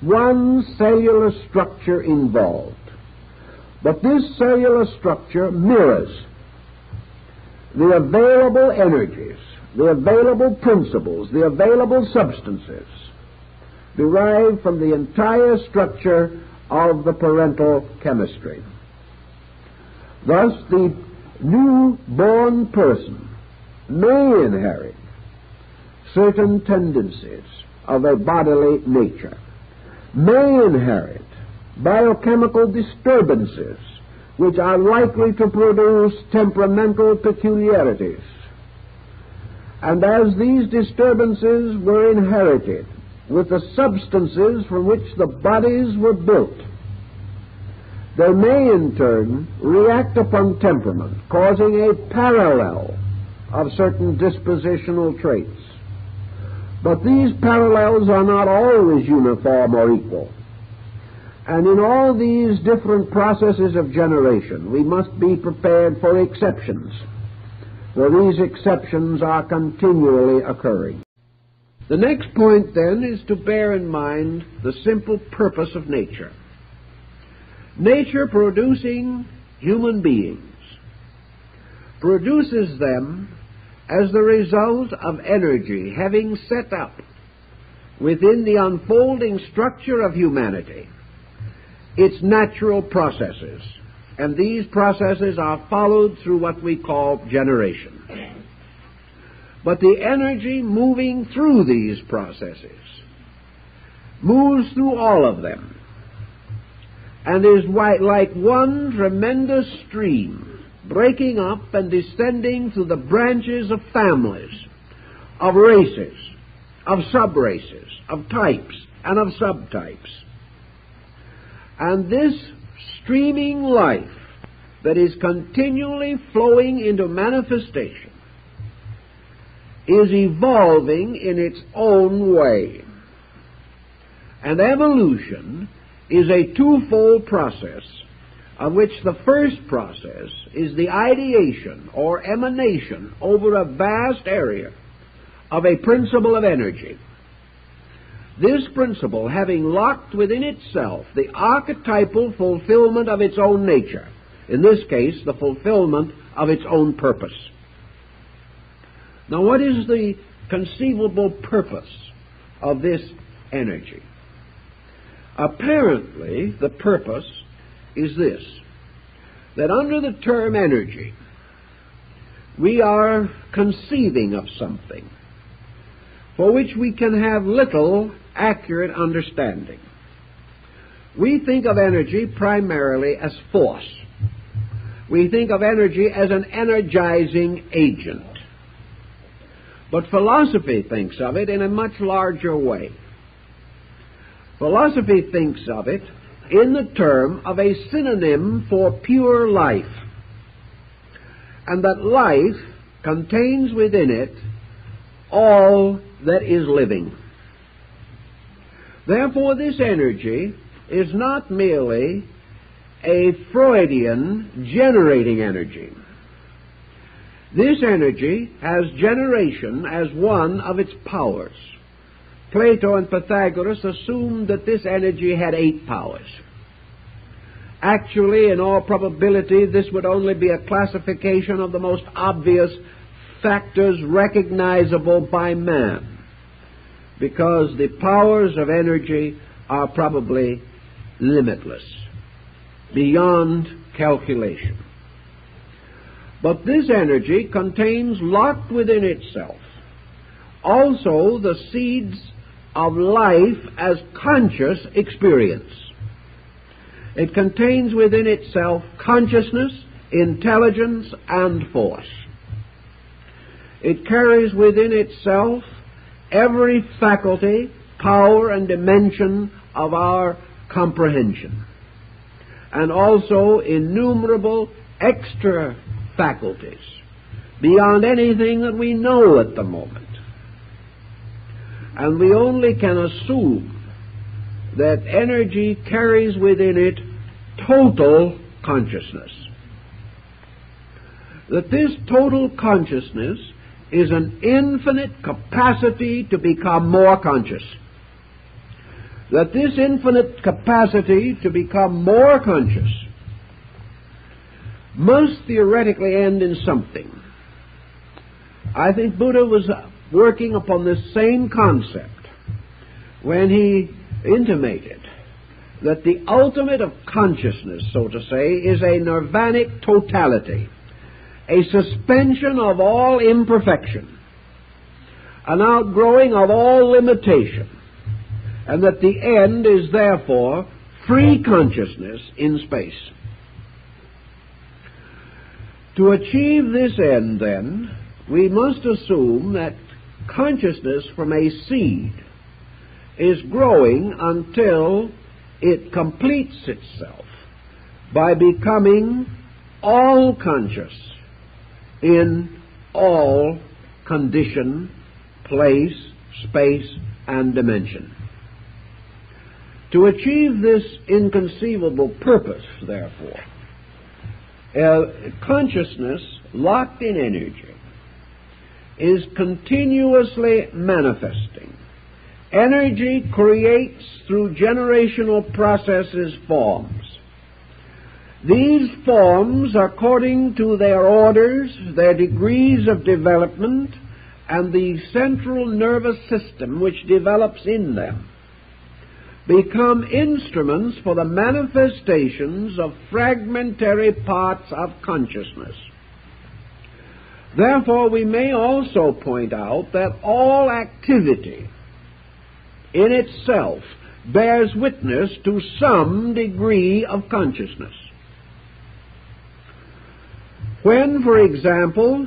one cellular structure involved, but this cellular structure mirrors the available energies, the available principles, the available substances derived from the entire structure of the parental chemistry. Thus, the newborn person may inherit certain tendencies of a bodily nature, may inherit biochemical disturbances which are likely to produce temperamental peculiarities. And as these disturbances were inherited with the substances from which the bodies were built, they may in turn react upon temperament, causing a parallel of certain dispositional traits. But these parallels are not always uniform or equal. And in all these different processes of generation, we must be prepared for exceptions, for these exceptions are continually occurring. The next point, then, is to bear in mind the simple purpose of nature. Nature producing human beings produces them as the result of energy having set up within the unfolding structure of humanity its natural processes, and these processes are followed through what we call generation. But the energy moving through these processes moves through all of them and is like one tremendous stream breaking up and descending through the branches of families, of races, of sub-races, of types, and of subtypes. And this streaming life that is continually flowing into manifestation is evolving in its own way. And evolution is a twofold process, of which the first process is the ideation or emanation over a vast area of a principle of energy. This principle, having locked within itself the archetypal fulfillment of its own nature, in this case, the fulfillment of its own purpose. Now, what is the conceivable purpose of this energy? Apparently, the purpose is this, that under the term energy, we are conceiving of something for which we can have little accurate understanding. We think of energy primarily as force. We think of energy as an energizing agent. But philosophy thinks of it in a much larger way. Philosophy thinks of it in the term of a synonym for pure life, and that life contains within it all that is living. Therefore, this energy is not merely a Freudian generating energy. This energy has generation as one of its powers. Plato and Pythagoras assumed that this energy had eight powers. Actually, in all probability, this would only be a classification of the most obvious factors recognizable by man, because the powers of energy are probably limitless, beyond calculation. But this energy contains locked within itself also the seeds of life as conscious experience. It contains within itself consciousness, intelligence, and force. It carries within itself every faculty, power, and dimension of our comprehension, and also innumerable extra faculties beyond anything that we know at the moment. And we only can assume that energy carries within it total consciousness. That this total consciousness is an infinite capacity to become more conscious. That this infinite capacity to become more conscious must theoretically end in something. I think Buddha was working upon this same concept when he intimated that the ultimate of consciousness, so to say, is a nirvanic totality, a suspension of all imperfection, an outgrowing of all limitation, and that the end is therefore free consciousness in space. To achieve this end, then, we must assume that consciousness from a seed is growing until it completes itself by becoming all conscious in all condition, place, space, and dimension. To achieve this inconceivable purpose, therefore, uh, consciousness locked in energy is continuously manifesting. Energy creates through generational processes forms. These forms, according to their orders, their degrees of development, and the central nervous system which develops in them, become instruments for the manifestations of fragmentary parts of consciousness. Therefore, we may also point out that all activity in itself bears witness to some degree of consciousness. When, for example,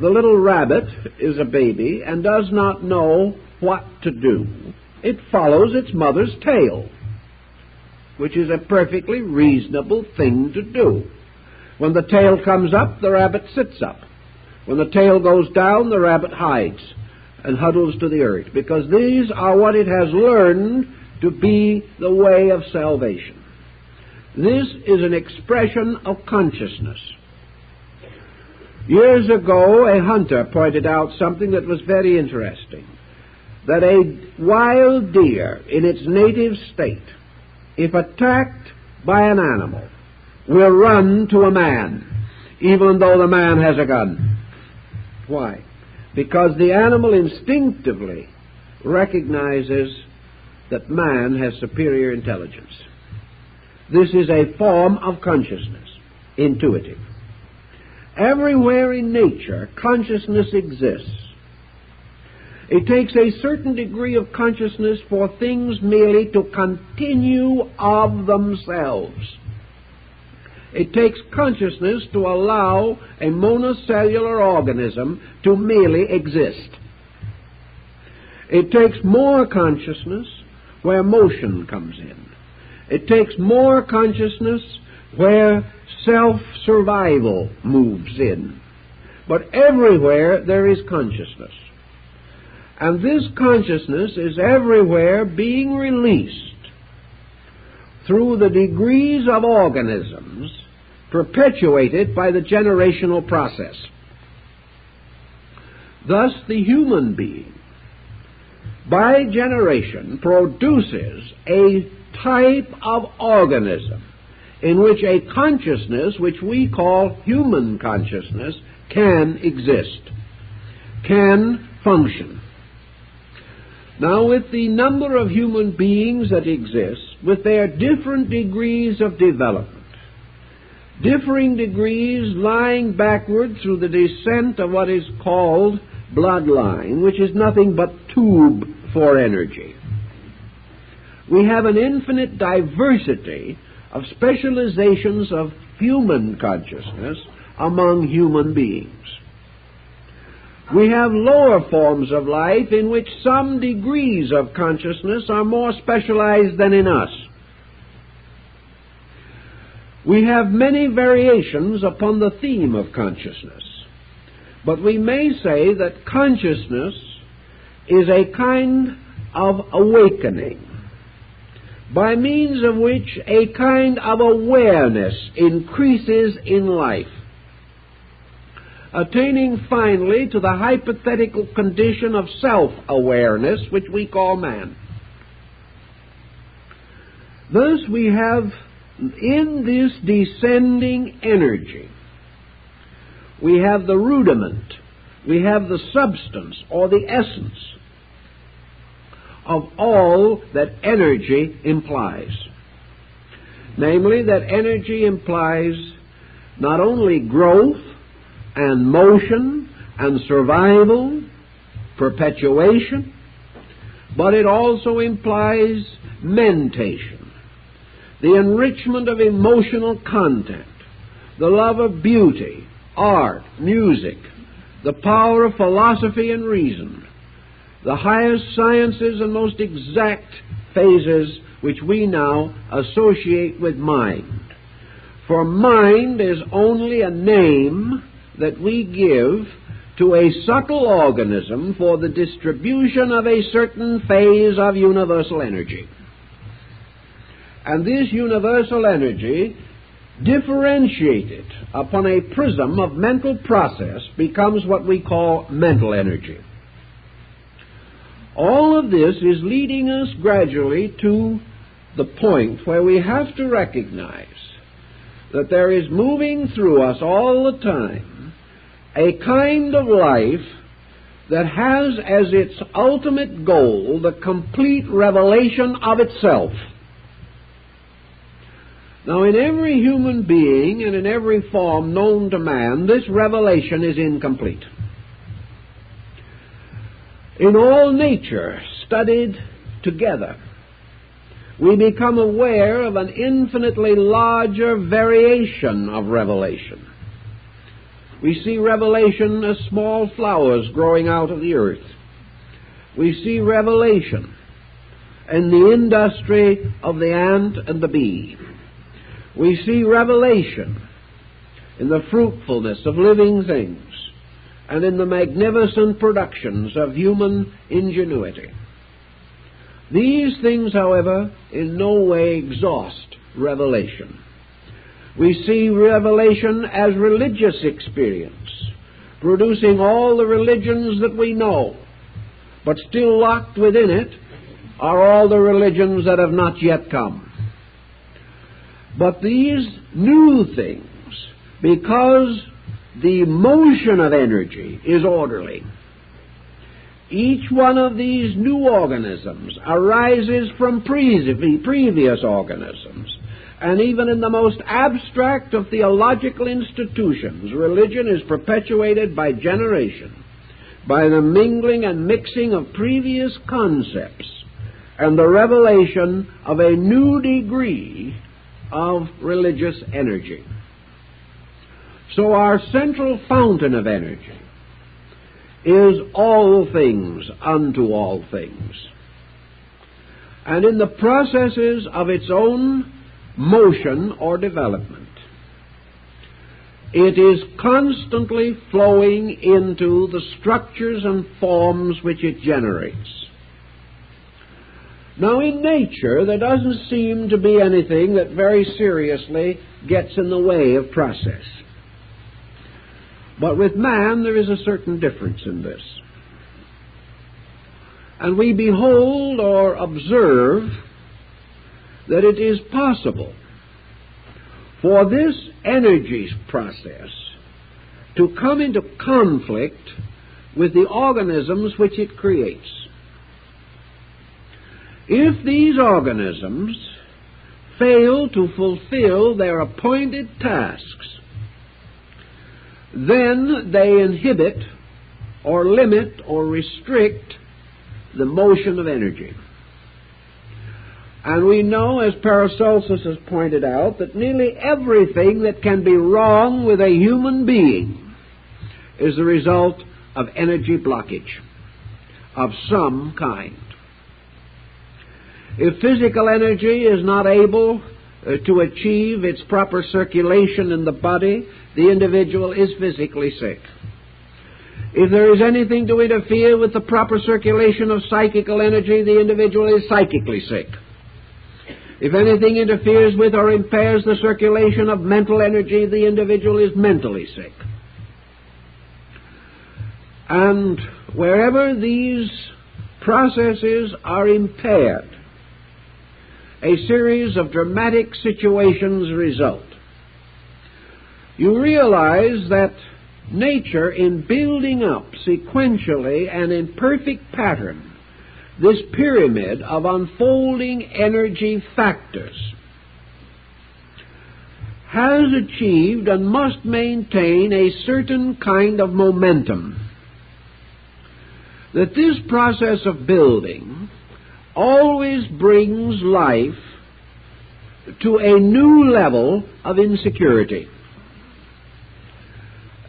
the little rabbit is a baby and does not know what to do, it follows its mother's tail. which is a perfectly reasonable thing to do. When the tail comes up, the rabbit sits up. When the tail goes down, the rabbit hides and huddles to the earth, because these are what it has learned to be the way of salvation. This is an expression of consciousness. Years ago, a hunter pointed out something that was very interesting, that a wild deer in its native state, if attacked by an animal, will run to a man, even though the man has a gun. Why? Because the animal instinctively recognizes that man has superior intelligence. This is a form of consciousness, intuitive. Everywhere in nature, consciousness exists. It takes a certain degree of consciousness for things merely to continue of themselves. It takes consciousness to allow a monocellular organism to merely exist. It takes more consciousness where motion comes in. It takes more consciousness where self-survival moves in. But everywhere there is consciousness. And this consciousness is everywhere being released through the degrees of organisms perpetuated by the generational process. Thus, the human being, by generation, produces a type of organism in which a consciousness, which we call human consciousness, can exist, can function. Now, with the number of human beings that exist, with their different degrees of development, differing degrees lying backward through the descent of what is called bloodline, which is nothing but tube for energy, we have an infinite diversity of specializations of human consciousness among human beings. We have lower forms of life in which some degrees of consciousness are more specialized than in us. We have many variations upon the theme of consciousness, but we may say that consciousness is a kind of awakening, by means of which a kind of awareness increases in life, attaining finally to the hypothetical condition of self-awareness, which we call man. Thus we have, in this descending energy, we have the rudiment, we have the substance or the essence of all that energy implies. Namely, that energy implies not only growth, and motion, and survival, perpetuation, but it also implies mentation, the enrichment of emotional content, the love of beauty, art, music, the power of philosophy and reason, the highest sciences and most exact phases which we now associate with mind. For mind is only a name that we give to a subtle organism for the distribution of a certain phase of universal energy. And this universal energy, differentiated upon a prism of mental process, becomes what we call mental energy. All of this is leading us gradually to the point where we have to recognize that there is moving through us all the time a kind of life that has as its ultimate goal the complete revelation of itself. Now, in every human being and in every form known to man, this revelation is incomplete. In all nature studied together, we become aware of an infinitely larger variation of revelation. We see revelation as small flowers growing out of the earth. We see revelation and the industry of the ant and the bee. We see revelation in the fruitfulness of living things and in the magnificent productions of human ingenuity. These things, however, in no way exhaust revelation. We see revelation as religious experience, producing all the religions that we know, but still locked within it are all the religions that have not yet come. But these new things, because the motion of energy is orderly, each one of these new organisms arises from pre previous organisms, and even in the most abstract of theological institutions, religion is perpetuated by generation, by the mingling and mixing of previous concepts, and the revelation of a new degree of religious energy. So our central fountain of energy is all things unto all things. And in the processes of its own motion or development, it is constantly flowing into the structures and forms which it generates. Now, in nature, there doesn't seem to be anything that very seriously gets in the way of process. But with man, there is a certain difference in this. And we behold or observe that it is possible for this energy process to come into conflict with the organisms which it creates. If these organisms fail to fulfill their appointed tasks, then they inhibit or limit or restrict the motion of energy. And we know, as Paracelsus has pointed out, that nearly everything that can be wrong with a human being is the result of energy blockage of some kind. If physical energy is not able to achieve its proper circulation in the body, the individual is physically sick. If there is anything to interfere with the proper circulation of psychical energy, the individual is psychically sick. If anything interferes with or impairs the circulation of mental energy, the individual is mentally sick. And wherever these processes are impaired, a series of dramatic situations result. You realize that nature, in building up sequentially and in perfect pattern this pyramid of unfolding energy factors, has achieved and must maintain a certain kind of momentum. That this process of building always brings life to a new level of insecurity.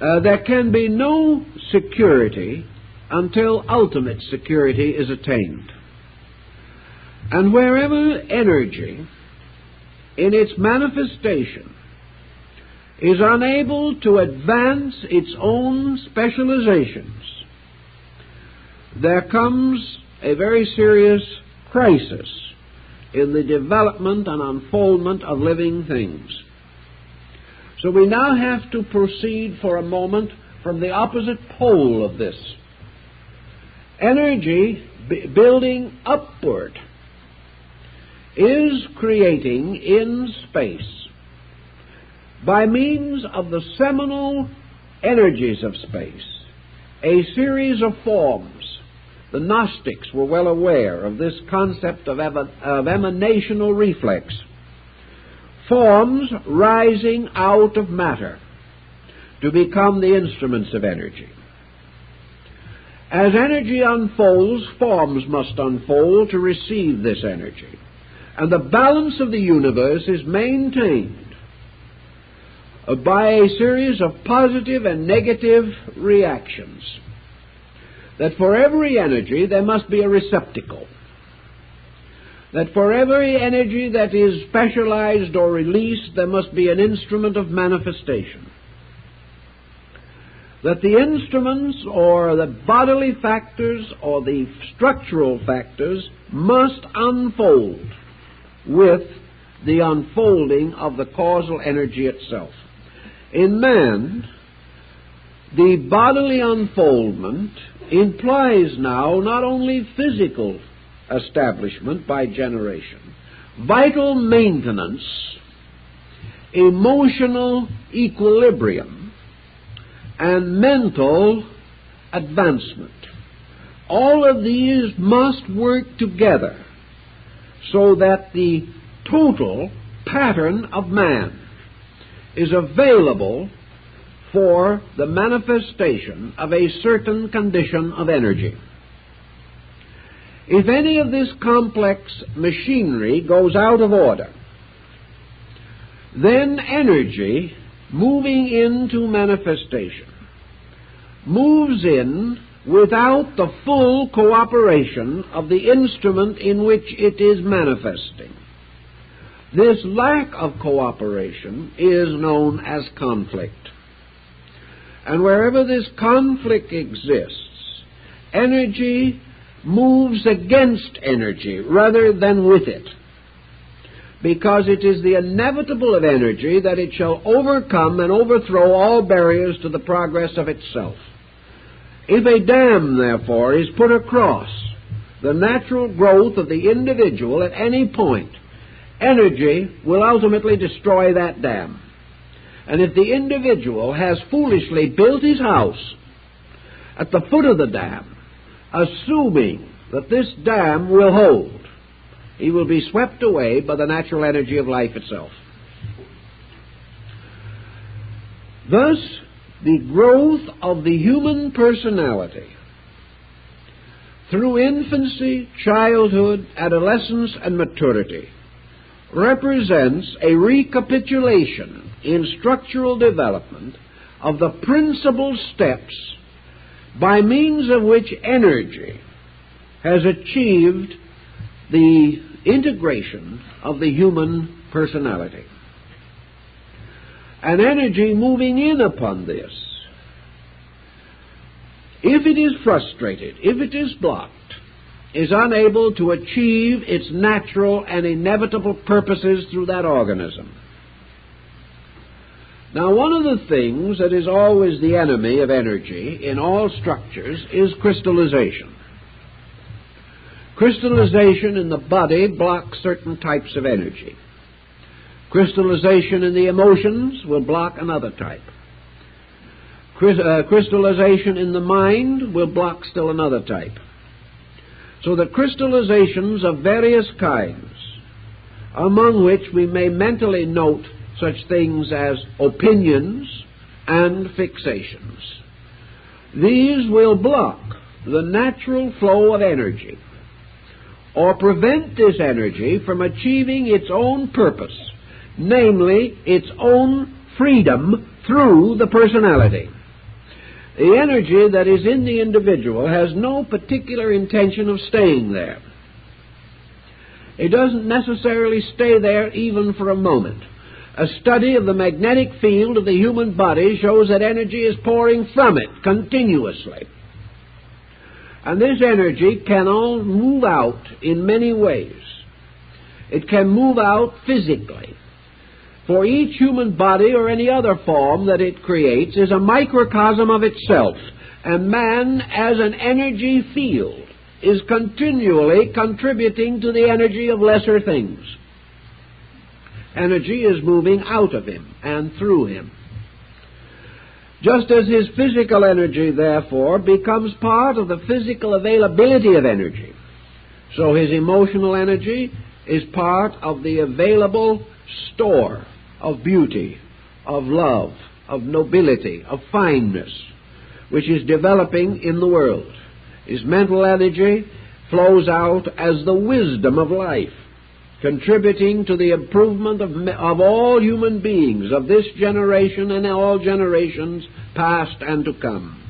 Uh, there can be no security until ultimate security is attained. And wherever energy, in its manifestation, is unable to advance its own specializations, there comes a very serious crisis in the development and unfoldment of living things. So we now have to proceed for a moment from the opposite pole of this. Energy building upward is creating in space by means of the seminal energies of space a series of forms. The Gnostics were well aware of this concept of, of emanational reflex. Forms rising out of matter to become the instruments of energy. As energy unfolds, forms must unfold to receive this energy. And the balance of the universe is maintained by a series of positive and negative reactions. That for every energy there must be a receptacle. that for every energy that is specialized or released, there must be an instrument of manifestation. That the instruments or the bodily factors or the structural factors must unfold with the unfolding of the causal energy itself. In man, the bodily unfoldment implies now not only physical establishment by generation, vital maintenance, emotional equilibrium, and mental advancement. All of these must work together so that the total pattern of man is available for the manifestation of a certain condition of energy. If any of this complex machinery goes out of order, then energy moving into manifestation moves in without the full cooperation of the instrument in which it is manifesting. This lack of cooperation is known as conflict. And wherever this conflict exists, energy moves against energy rather than with it, because it is the inevitable of energy that it shall overcome and overthrow all barriers to the progress of itself. If a dam, therefore, is put across the natural growth of the individual at any point, energy will ultimately destroy that dam. And if the individual has foolishly built his house at the foot of the dam, assuming that this dam will hold, he will be swept away by the natural energy of life itself. Thus, the growth of the human personality through infancy, childhood, adolescence, and maturity represents a recapitulation in structural development of the principal steps by means of which energy has achieved the integration of the human personality. And energy moving in upon this, if it is frustrated, if it is blocked, is unable to achieve its natural and inevitable purposes through that organism. Now, one of the things that is always the enemy of energy in all structures is crystallization. Crystallization in the body blocks certain types of energy. Crystallization in the emotions will block another type. Crystallization in the mind will block still another type. So the crystallizations of various kinds, among which we may mentally note such things as opinions and fixations. These will block the natural flow of energy or prevent this energy from achieving its own purpose, namely its own freedom through the personality. The energy that is in the individual has no particular intention of staying there. It doesn't necessarily stay there even for a moment. A study of the magnetic field of the human body shows that energy is pouring from it continuously. And this energy can all move out in many ways. It can move out physically. For each human body or any other form that it creates is a microcosm of itself, and man as an energy field is continually contributing to the energy of lesser things. Energy is moving out of him and through him. Just as his physical energy, therefore, becomes part of the physical availability of energy, so his emotional energy is part of the available store of beauty, of love, of nobility, of fineness, which is developing in the world. His mental energy flows out as the wisdom of life, contributing to the improvement of, of all human beings of this generation and all generations past and to come.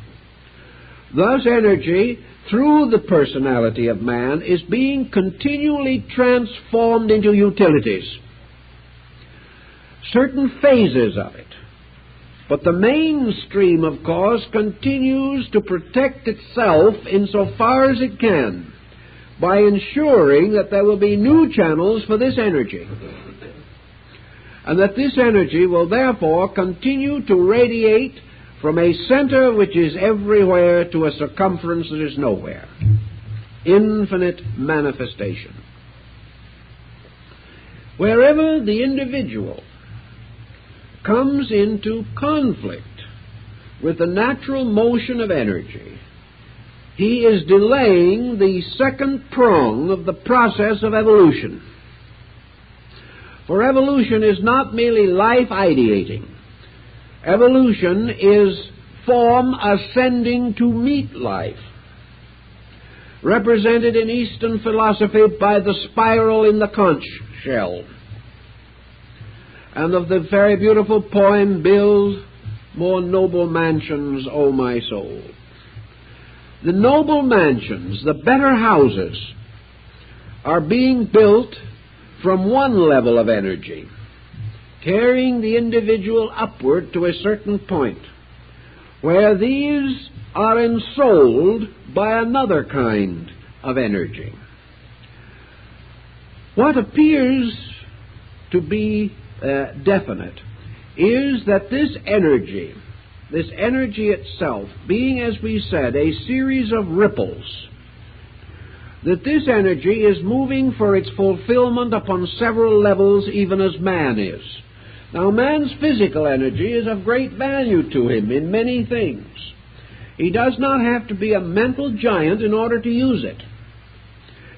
Thus energy, through the personality of man is being continually transformed into utilities, certain phases of it. But the mainstream, of course, continues to protect itself insofar as it can by ensuring that there will be new channels for this energy, and that this energy will therefore continue to radiate from a center which is everywhere to a circumference that is nowhere. Infinite manifestation. Wherever the individual comes into conflict with the natural motion of energy, he is delaying the second prong of the process of evolution. For evolution is not merely life ideating. Evolution is form ascending to meet life, represented in Eastern philosophy by the spiral in the conch shell, and of the very beautiful poem, "Build More Noble Mansions, O My Soul." The noble mansions, the better houses, are being built from one level of energy, carrying the individual upward to a certain point, where these are ensouled by another kind of energy. What appears to be Uh, definite is that this energy, this energy itself, being, as we said, a series of ripples, that this energy is moving for its fulfillment upon several levels, even as man is. Now, man's physical energy is of great value to him in many things. He does not have to be a mental giant in order to use it.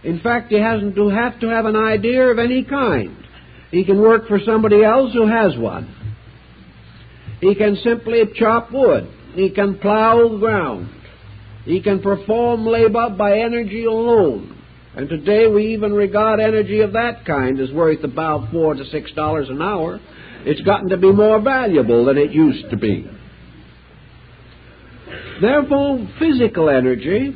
In fact, he hasn't to have to have an idea of any kind. He can work for somebody else who has one. He can simply chop wood. He can plow ground. He can perform labor by energy alone. And today we even regard energy of that kind as worth about four to six dollars an hour. It's gotten to be more valuable than it used to be. Therefore, physical energy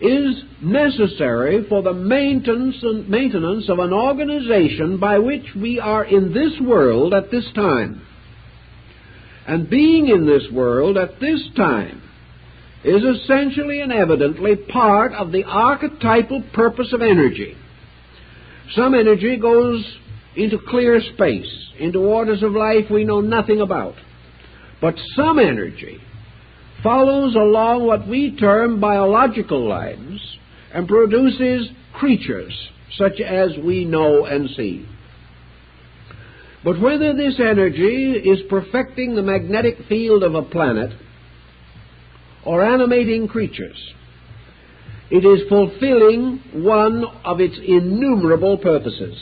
is necessary for the maintenance and maintenance of an organization by which we are in this world at this time. And being in this world at this time is essentially and evidently part of the archetypal purpose of energy. Some energy goes into clear space, into orders of life we know nothing about. But some energy follows along what we term biological lines and produces creatures such as we know and see. But whether this energy is perfecting the magnetic field of a planet or animating creatures, it is fulfilling one of its innumerable purposes.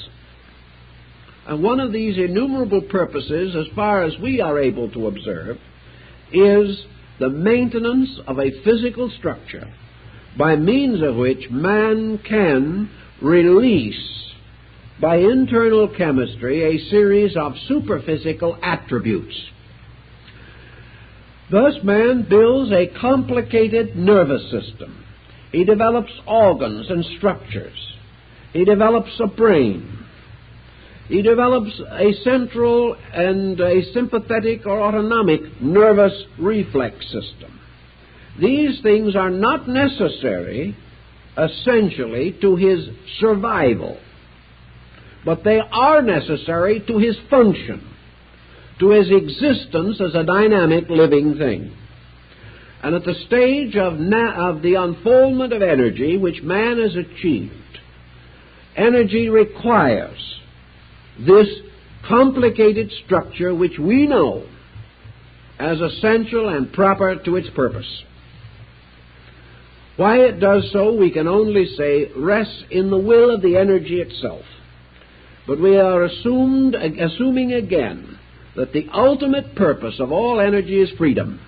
And one of these innumerable purposes, as far as we are able to observe, is the maintenance of a physical structure by means of which man can release by internal chemistry a series of superphysical attributes. Thus man builds a complicated nervous system. He develops organs and structures. He develops a brain. He develops a central and a sympathetic or autonomic nervous reflex system. These things are not necessary, essentially, to his survival, but they are necessary to his function, to his existence as a dynamic living thing. And at the stage of, na of the unfoldment of energy which man has achieved, energy requires this complicated structure which we know as essential and proper to its purpose. Why it does so, we can only say, rests in the will of the energy itself. But we are assumed, assuming again that the ultimate purpose of all energy is freedom,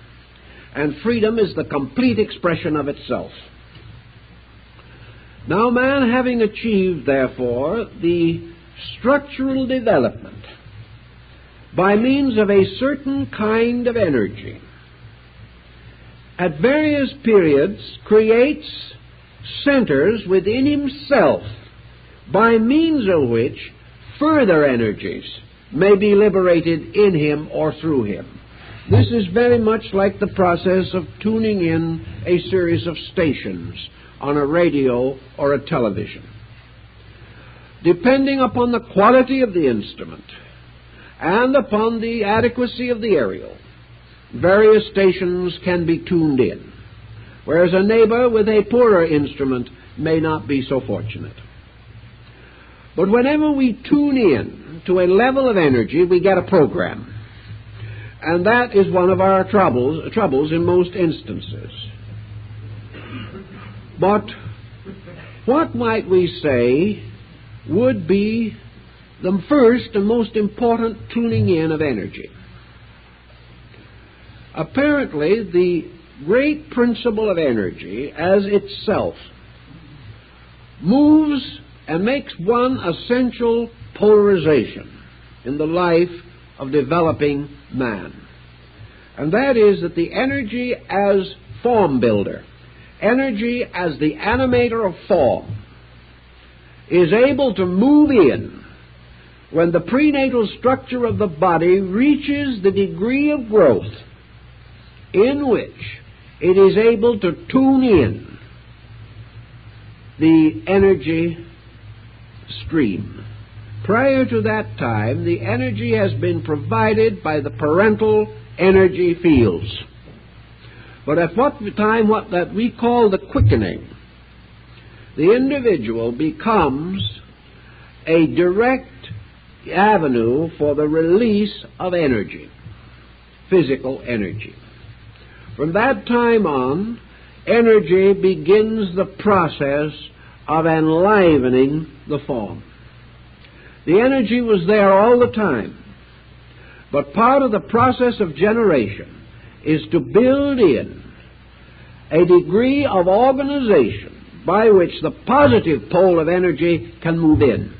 and freedom is the complete expression of itself. Now man, having achieved, therefore, the structural development by means of a certain kind of energy, at various periods creates centers within himself by means of which further energies may be liberated in him or through him. This is very much like the process of tuning in a series of stations on a radio or a television. Depending upon the quality of the instrument and upon the adequacy of the aerial, various stations can be tuned in, whereas a neighbor with a poorer instrument may not be so fortunate. But whenever we tune in to a level of energy, we get a program. And that is one of our troubles, troubles in most instances. But what might we say would be the first and most important tuning in of energy? Apparently, the great principle of energy as itself moves and makes one essential polarization in the life of developing man. And that is that the energy as form builder, energy as the animator of form, is able to move in when the prenatal structure of the body reaches the degree of growth in which it is able to tune in the energy stream. Prior to that time, the energy has been provided by the parental energy fields. But at what time, what that we call the quickening, the individual becomes a direct avenue for the release of energy, physical energy. From that time on, energy begins the process of enlivening the form. The energy was there all the time, but part of the process of generation is to build in a degree of organization by which the positive pole of energy can move in.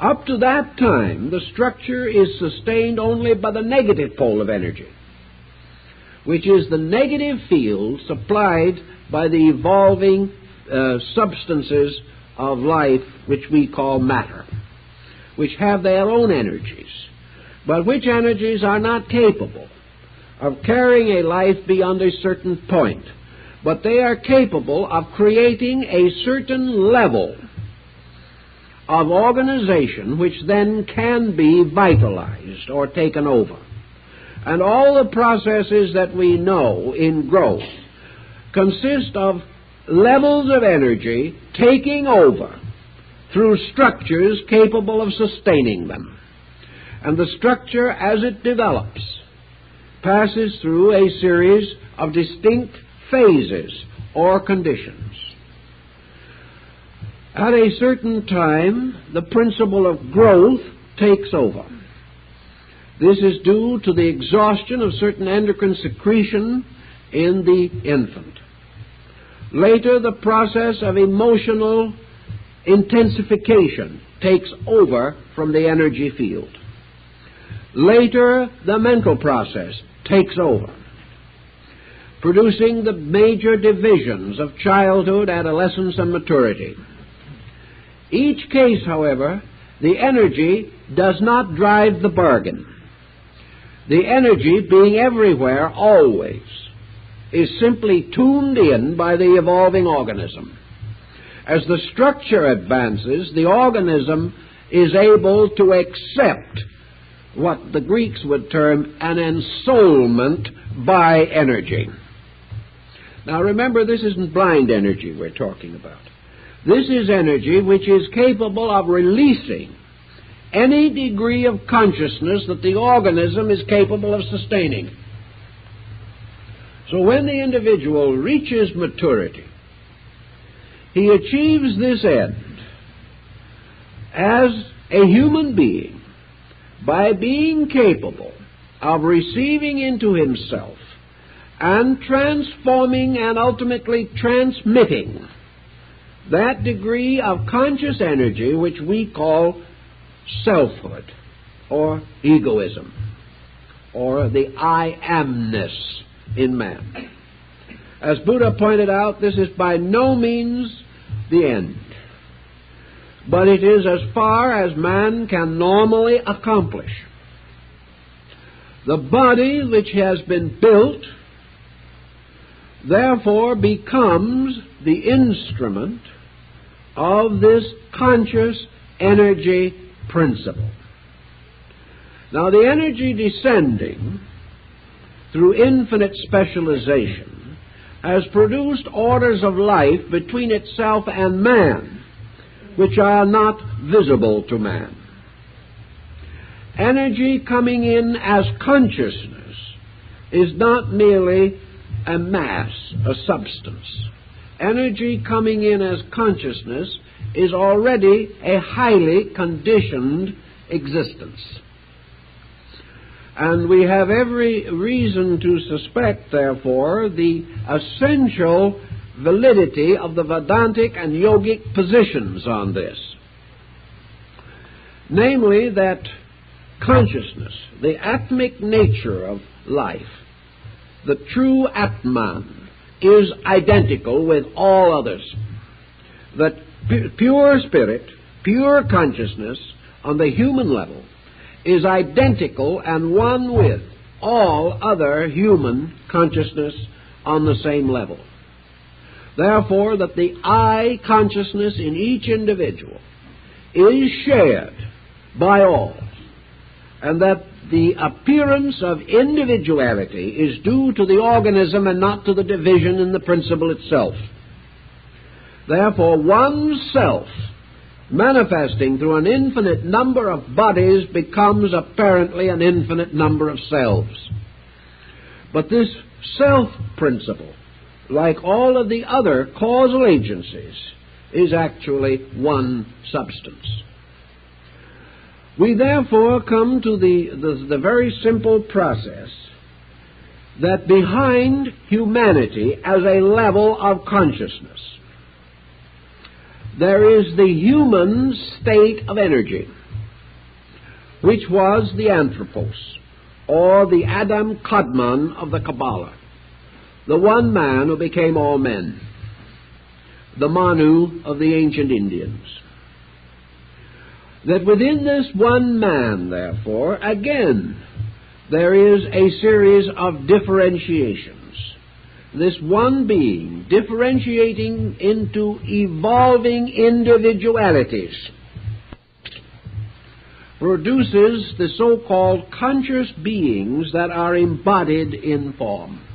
Up to that time, the structure is sustained only by the negative pole of energy, which is the negative field supplied by the evolving uh, substances of life, which we call matter, which have their own energies, but which energies are not capable of carrying a life beyond a certain point, but they are capable of creating a certain level of organization which then can be vitalized or taken over. And all the processes that we know in growth consist of levels of energy taking over through structures capable of sustaining them. And the structure, as it develops, passes through a series of distinct phases or conditions. At a certain time, the principle of growth takes over. This is due to the exhaustion of certain endocrine secretion in the infant. Later, the process of emotional intensification takes over from the energy field. Later, the mental process takes over, producing the major divisions of childhood, adolescence, and maturity. Each case, however, the energy does not drive the bargain. The energy, being everywhere, always, is simply tuned in by the evolving organism. As the structure advances, the organism is able to accept what the Greeks would term an ensoulment by energy. Now remember, this isn't blind energy we're talking about. This is energy which is capable of releasing any degree of consciousness that the organism is capable of sustaining. So when the individual reaches maturity, he achieves this end as a human being by being capable of receiving into himself and transforming and ultimately transmitting that degree of conscious energy which we call selfhood or egoism or the I amness in man. As Buddha pointed out, this is by no means the end, but it is as far as man can normally accomplish. The body which has been built, therefore, becomes the instrument of this conscious energy principle. Now, the energy descending through infinite specialization has produced orders of life between itself and man which are not visible to man. Energy coming in as consciousness is not merely a mass, a substance. Energy coming in as consciousness is already a highly conditioned existence. And we have every reason to suspect, therefore, the essential validity of the Vedantic and yogic positions on this. Namely, that consciousness, the atmic nature of life, the true Atman, is identical with all others. That pu- pure spirit, pure consciousness on the human level is identical and one with all other human consciousness on the same level. Therefore, that the I consciousness in each individual is shared by all, and that the appearance of individuality is due to the organism and not to the division in the principle itself. Therefore, one's self manifesting through an infinite number of bodies becomes apparently an infinite number of selves. But this self-principle, like all of the other causal agencies, is actually one substance. We therefore come to the, the, the very simple process that behind humanity as a level of consciousness, there is the human state of energy, which was the Anthropos, or the Adam Kadmon of the Kabbalah, the one man who became all men, the Manu of the ancient Indians. That within this one man, therefore, again, there is a series of differentiations. This one being differentiating into evolving individualities produces the so-called conscious beings that are embodied in form.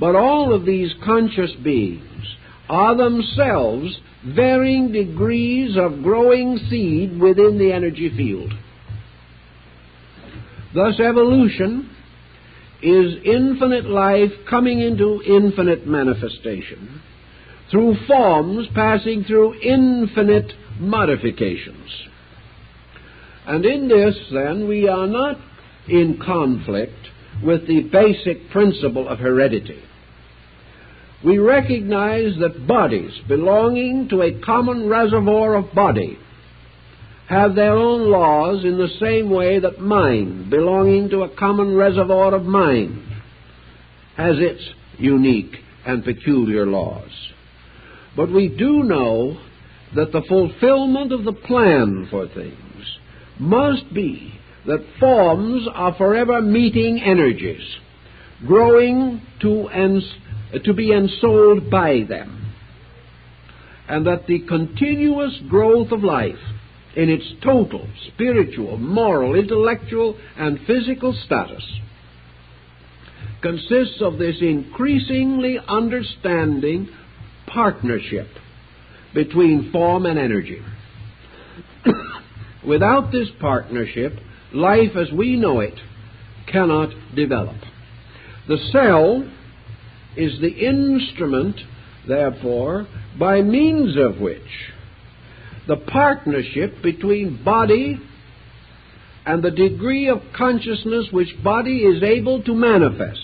But all of these conscious beings are themselves varying degrees of growing seed within the energy field. Thus, evolution is infinite life coming into infinite manifestation through forms passing through infinite modifications. And in this, then, we are not in conflict with the basic principle of heredity. We recognize that bodies belonging to a common reservoir of body have their own laws in the same way that mind belonging to a common reservoir of mind has its unique and peculiar laws. But we do know that the fulfillment of the plan for things must be that forms are forever meeting energies, growing to and to be ensouled by them, and that the continuous growth of life in its total spiritual, moral, intellectual, and physical status consists of this increasingly understanding partnership between form and energy. Without this partnership, life as we know it cannot develop. The cell is the instrument, therefore, by means of which the partnership between body and the degree of consciousness which body is able to manifest,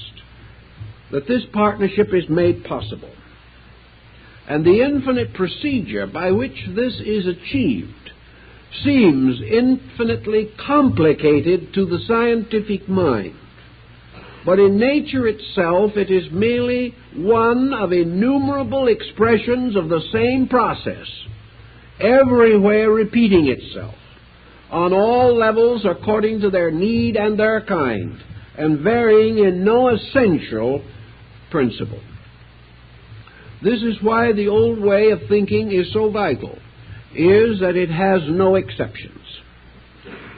that this partnership is made possible. And the infinite procedure by which this is achieved seems infinitely complicated to the scientific mind. but in nature itself it is merely one of innumerable expressions of the same process, everywhere repeating itself, on all levels according to their need and their kind, and varying in no essential principle. This is why the old way of thinking is so vital, is that it has no exceptions,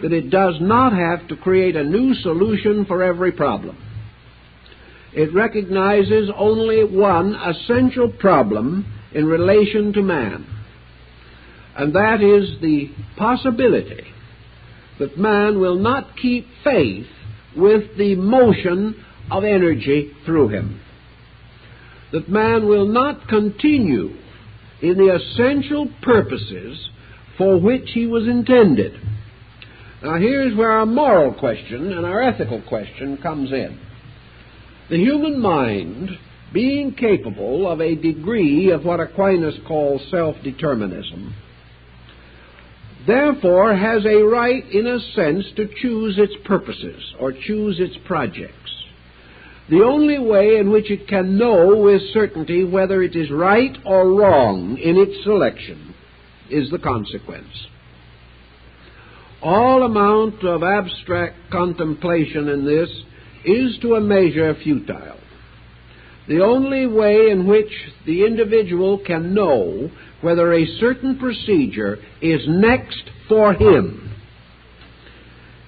that it does not have to create a new solution for every problem. It recognizes only one essential problem in relation to man, and that is the possibility that man will not keep faith with the motion of energy through him, that man will not continue in the essential purposes for which he was intended. Now here's where our moral question and our ethical question comes in. The human mind, being capable of a degree of what Aquinas calls self-determinism, therefore has a right, in a sense, to choose its purposes or choose its projects. The only way in which it can know with certainty whether it is right or wrong in its selection is the consequence. All amount of abstract contemplation in this is to a measure futile. The only way in which the individual can know whether a certain procedure is next for him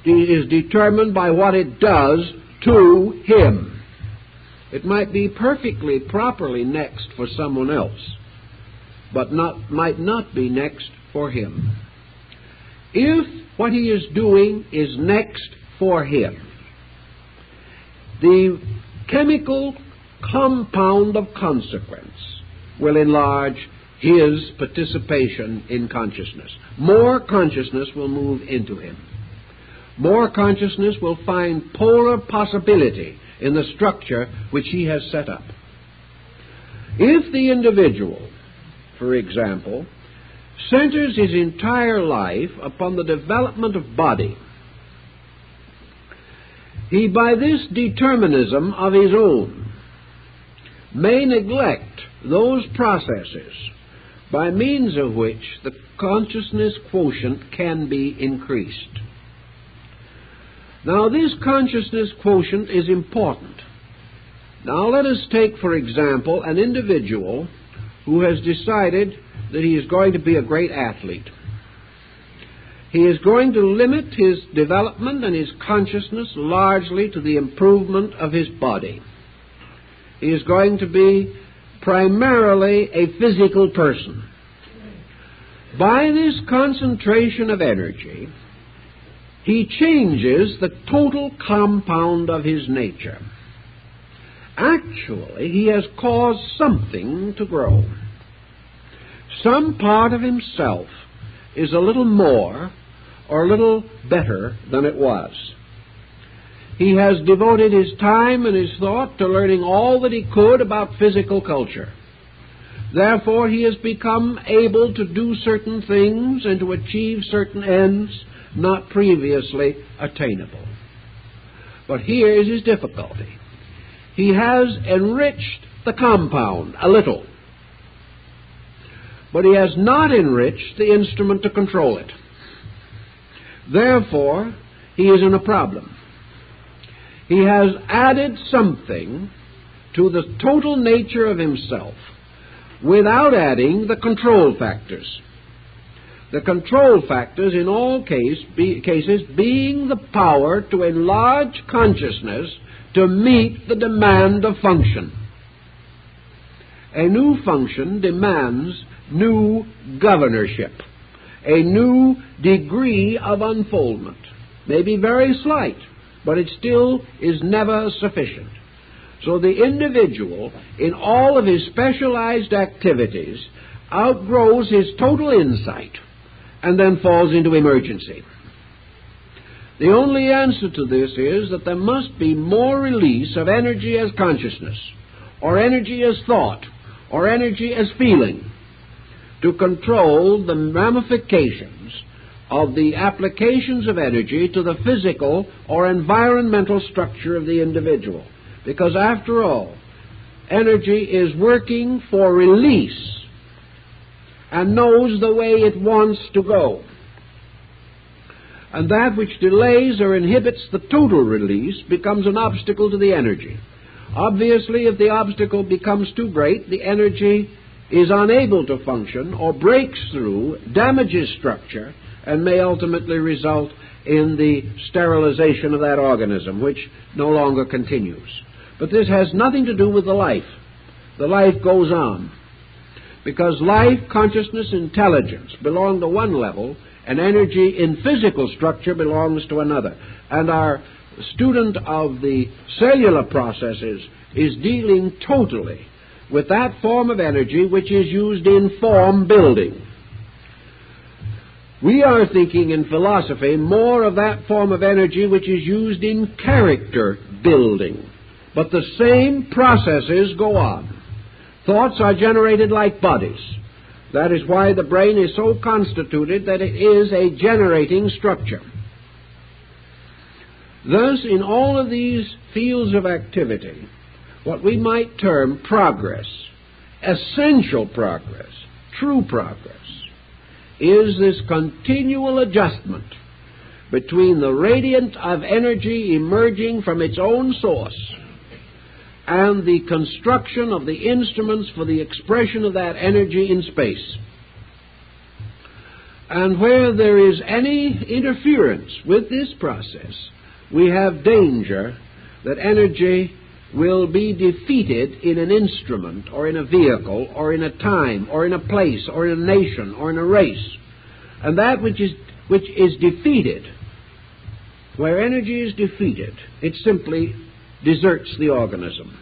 is determined by what it does to him. It might be perfectly properly next for someone else, but not, might not be next for him. If what he is doing is next for him, the chemical compound of consequence will enlarge his participation in consciousness. More consciousness will move into him. More consciousness will find polar possibility in the structure which he has set up. If the individual, for example, centers his entire life upon the development of body, he, by this determinism of his own, may neglect those processes by means of which the consciousness quotient can be increased. Now, this consciousness quotient is important. Now, let us take, for example, an individual who has decided that he is going to be a great athlete. He is going to limit his development and his consciousness largely to the improvement of his body. He is going to be primarily a physical person. By this concentration of energy, he changes the total compound of his nature. Actually, he has caused something to grow. Some part of himself is a little more or a little better than it was. He has devoted his time and his thought to learning all that he could about physical culture. Therefore, he has become able to do certain things and to achieve certain ends not previously attainable. But here is his difficulty. He has enriched the compound a little, but he has not enriched the instrument to control it. Therefore, he is in a problem. He has added something to the total nature of himself without adding the control factors. The control factors, in all case, be, cases, being the power to enlarge consciousness to meet the demand of function. A new function demands new governorship, a new degree of unfoldment. Maybe very slight, but it still is never sufficient. So the individual, in all of his specialized activities, outgrows his total insight and then falls into emergency. The only answer to this is that there must be more release of energy as consciousness, or energy as thought, or energy as feeling, to control the ramifications of the applications of energy to the physical or environmental structure of the individual. Because after all, energy is working for release and knows the way it wants to go. And that which delays or inhibits the total release becomes an obstacle to the energy. Obviously, if the obstacle becomes too great, the energy is unable to function or breaks through, damages structure, and may ultimately result in the sterilization of that organism, which no longer continues. But this has nothing to do with the life. The life goes on. Because life, consciousness, intelligence belong to one level, and energy in physical structure belongs to another. And our student of the cellular processes is dealing totally with that form of energy which is used in form building. We are thinking in philosophy more of that form of energy which is used in character building. But the same processes go on. Thoughts are generated like bodies. That is why the brain is so constituted that it is a generating structure. Thus, in all of these fields of activity, what we might term progress, essential progress, true progress, is this continual adjustment between the radiant of energy emerging from its own source and the construction of the instruments for the expression of that energy in space. And where there is any interference with this process, we have danger that energy will be defeated in an instrument or in a vehicle or in a time or in a place or in a nation or in a race. And that which is, which is defeated, where energy is defeated, it simply deserts the organism.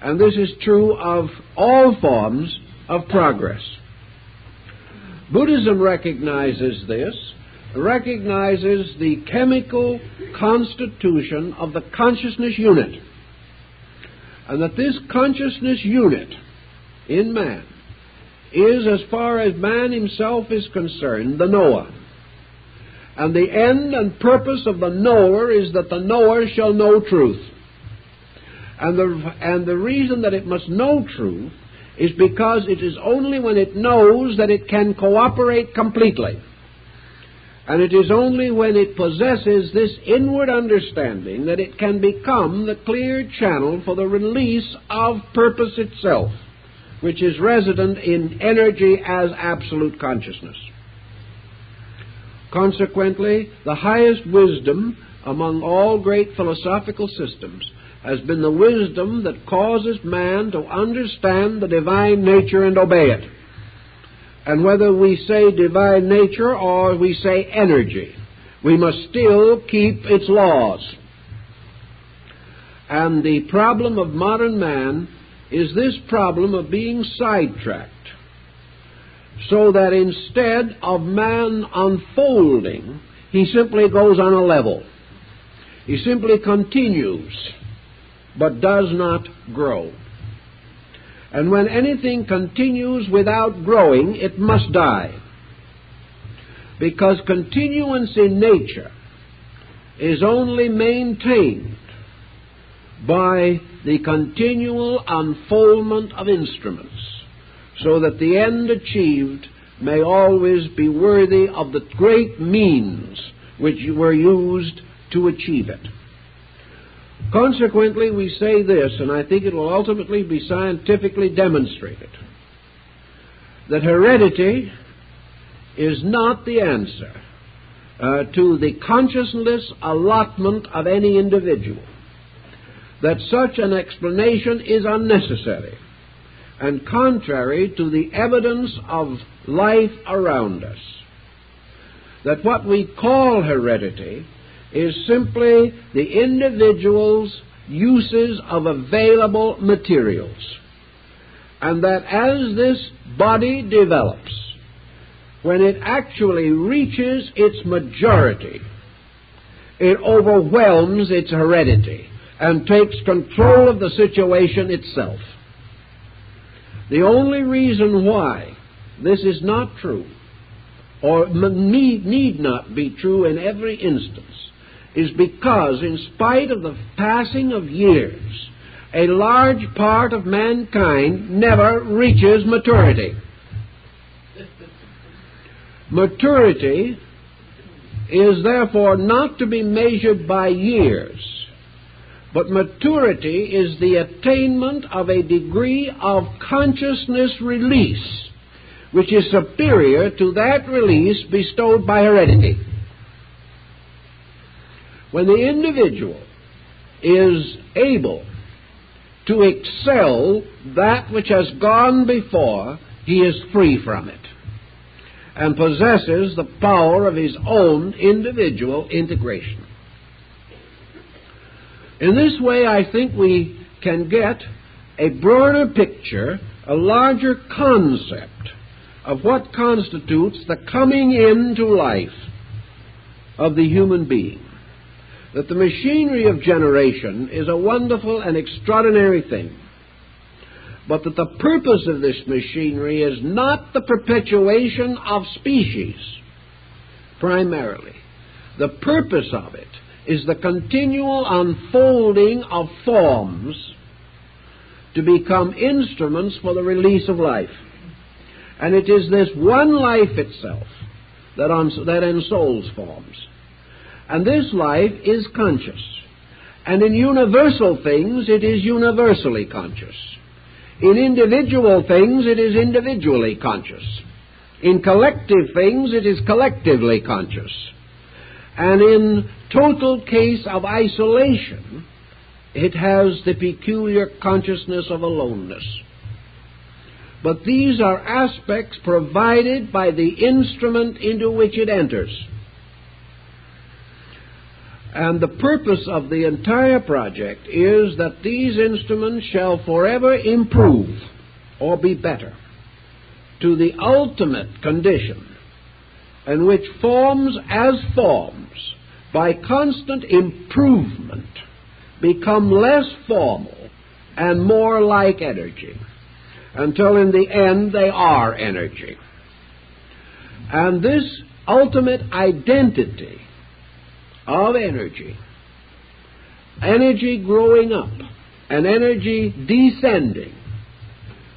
And this is true of all forms of progress. Buddhism recognizes this, recognizes the chemical constitution of the consciousness unit. And that this consciousness unit in man is, as far as man himself is concerned, the knower. And the end and purpose of the knower is that the knower shall know truth. And the, and the reason that it must know truth is because it is only when it knows that it can cooperate completely. And it is only when it possesses this inward understanding that it can become the clear channel for the release of purpose itself, which is resident in energy as absolute consciousness. Consequently, the highest wisdom among all great philosophical systems has been the wisdom that causes man to understand the divine nature and obey it. And whether we say divine nature or we say energy, we must still keep its laws. And the problem of modern man is this problem of being sidetracked, so that instead of man unfolding, he simply goes on a level. He simply continues, but does not grow. And when anything continues without growing, it must die. Because continuance in nature is only maintained by the continual unfoldment of instruments, so that the end achieved may always be worthy of the great means which were used to achieve it. Consequently, we say this, and I think it will ultimately be scientifically demonstrated, that heredity is not the answer uh, to the consciousness allotment of any individual, that such an explanation is unnecessary and contrary to the evidence of life around us, that what we call heredity is simply the individual's uses of available materials. And that as this body develops, when it actually reaches its majority, it overwhelms its heredity and takes control of the situation itself. The only reason why this is not true or need, need not be true in every instance, is because in spite of the passing of years, a large part of mankind never reaches maturity. Maturity is therefore not to be measured by years, but maturity is the attainment of a degree of consciousness release which is superior to that release bestowed by heredity. When the individual is able to excel that which has gone before, he is free from it and possesses the power of his own individual integration. In this way, I think we can get a broader picture, a larger concept of what constitutes the coming into life of the human being. That the machinery of generation is a wonderful and extraordinary thing, but that the purpose of this machinery is not the perpetuation of species, primarily. The purpose of it is the continual unfolding of forms to become instruments for the release of life. And it is this one life itself that, that ensouls forms. And this life is conscious. And in universal things, it is universally conscious. In individual things, it is individually conscious. In collective things, it is collectively conscious. And in total case of isolation, it has the peculiar consciousness of aloneness. But these are aspects provided by the instrument into which it enters. And the purpose of the entire project is that these instruments shall forever improve or be better to the ultimate condition in which forms as forms, by constant improvement, become less formal and more like energy, until in the end they are energy. And this ultimate identity of energy, energy growing up and energy descending,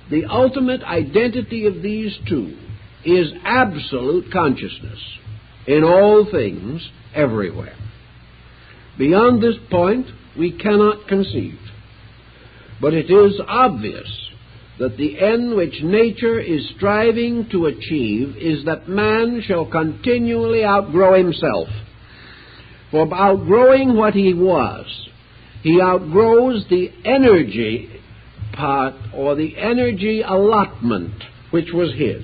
the ultimate identity of these two is absolute consciousness in all things, everywhere. Beyond this point, we cannot conceive. But it is obvious that the end which nature is striving to achieve is that man shall continually outgrow himself. For outgrowing what he was, he outgrows the energy part or the energy allotment which was his,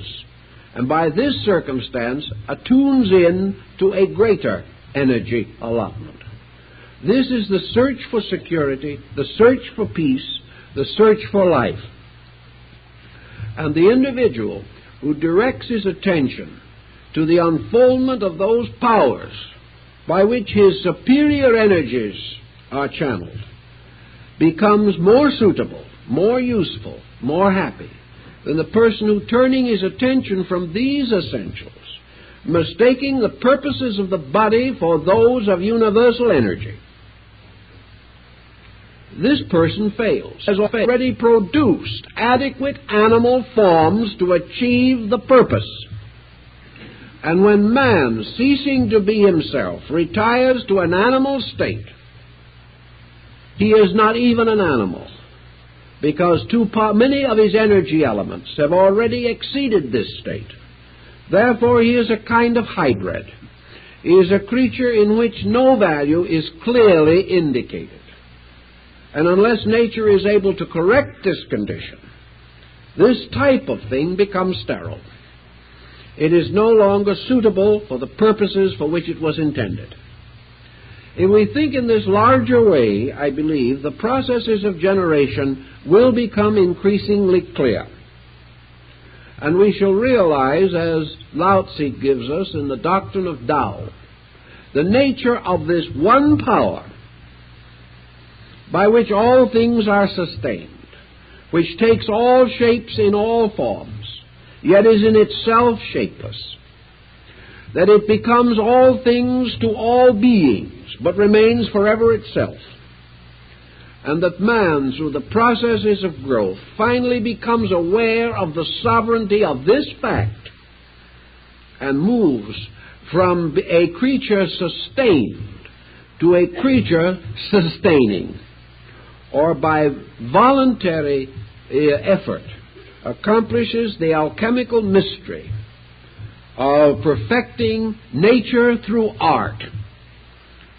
and by this circumstance attunes in to a greater energy allotment. This is the search for security, the search for peace, the search for life. And the individual who directs his attention to the unfoldment of those powers by which his superior energies are channeled becomes more suitable, more useful, more happy than the person who, turning his attention from these essentials, mistaking the purposes of the body for those of universal energy. This person fails, has already produced adequate animal forms to achieve the purpose. And when man, ceasing to be himself, retires to an animal state, he is not even an animal, because too many of his energy elements have already exceeded this state. Therefore, he is a kind of hybrid. He is a creature in which no value is clearly indicated. And unless nature is able to correct this condition, this type of thing becomes sterile. It is no longer suitable for the purposes for which it was intended. If we think in this larger way, I believe the processes of generation will become increasingly clear. And we shall realize, as Laozi gives us in the doctrine of Tao, the nature of this one power by which all things are sustained, which takes all shapes in all forms, yet is in itself shapeless, that it becomes all things to all beings, but remains forever itself, and that man, through the processes of growth, finally becomes aware of the sovereignty of this fact and moves from a creature sustained to a creature sustaining, or by voluntary uh, effort accomplishes the alchemical mystery of perfecting nature through art,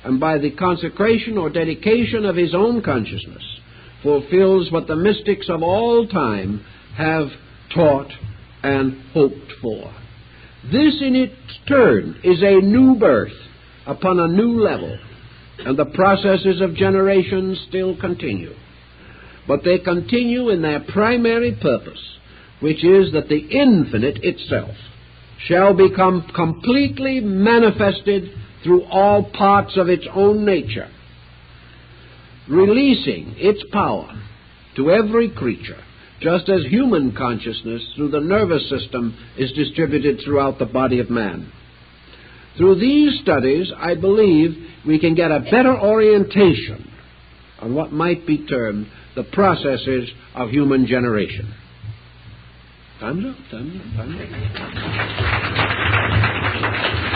and by the consecration or dedication of his own consciousness fulfills what the mystics of all time have taught and hoped for. This in its turn is a new birth upon a new level, and the processes of generation still continue. But they continue in their primary purpose, which is that the infinite itself shall become completely manifested through all parts of its own nature, releasing its power to every creature, just as human consciousness through the nervous system is distributed throughout the body of man. Through these studies, I believe we can get a better orientation on what might be termed the processes of human generation. Time's up, time's up, time's up.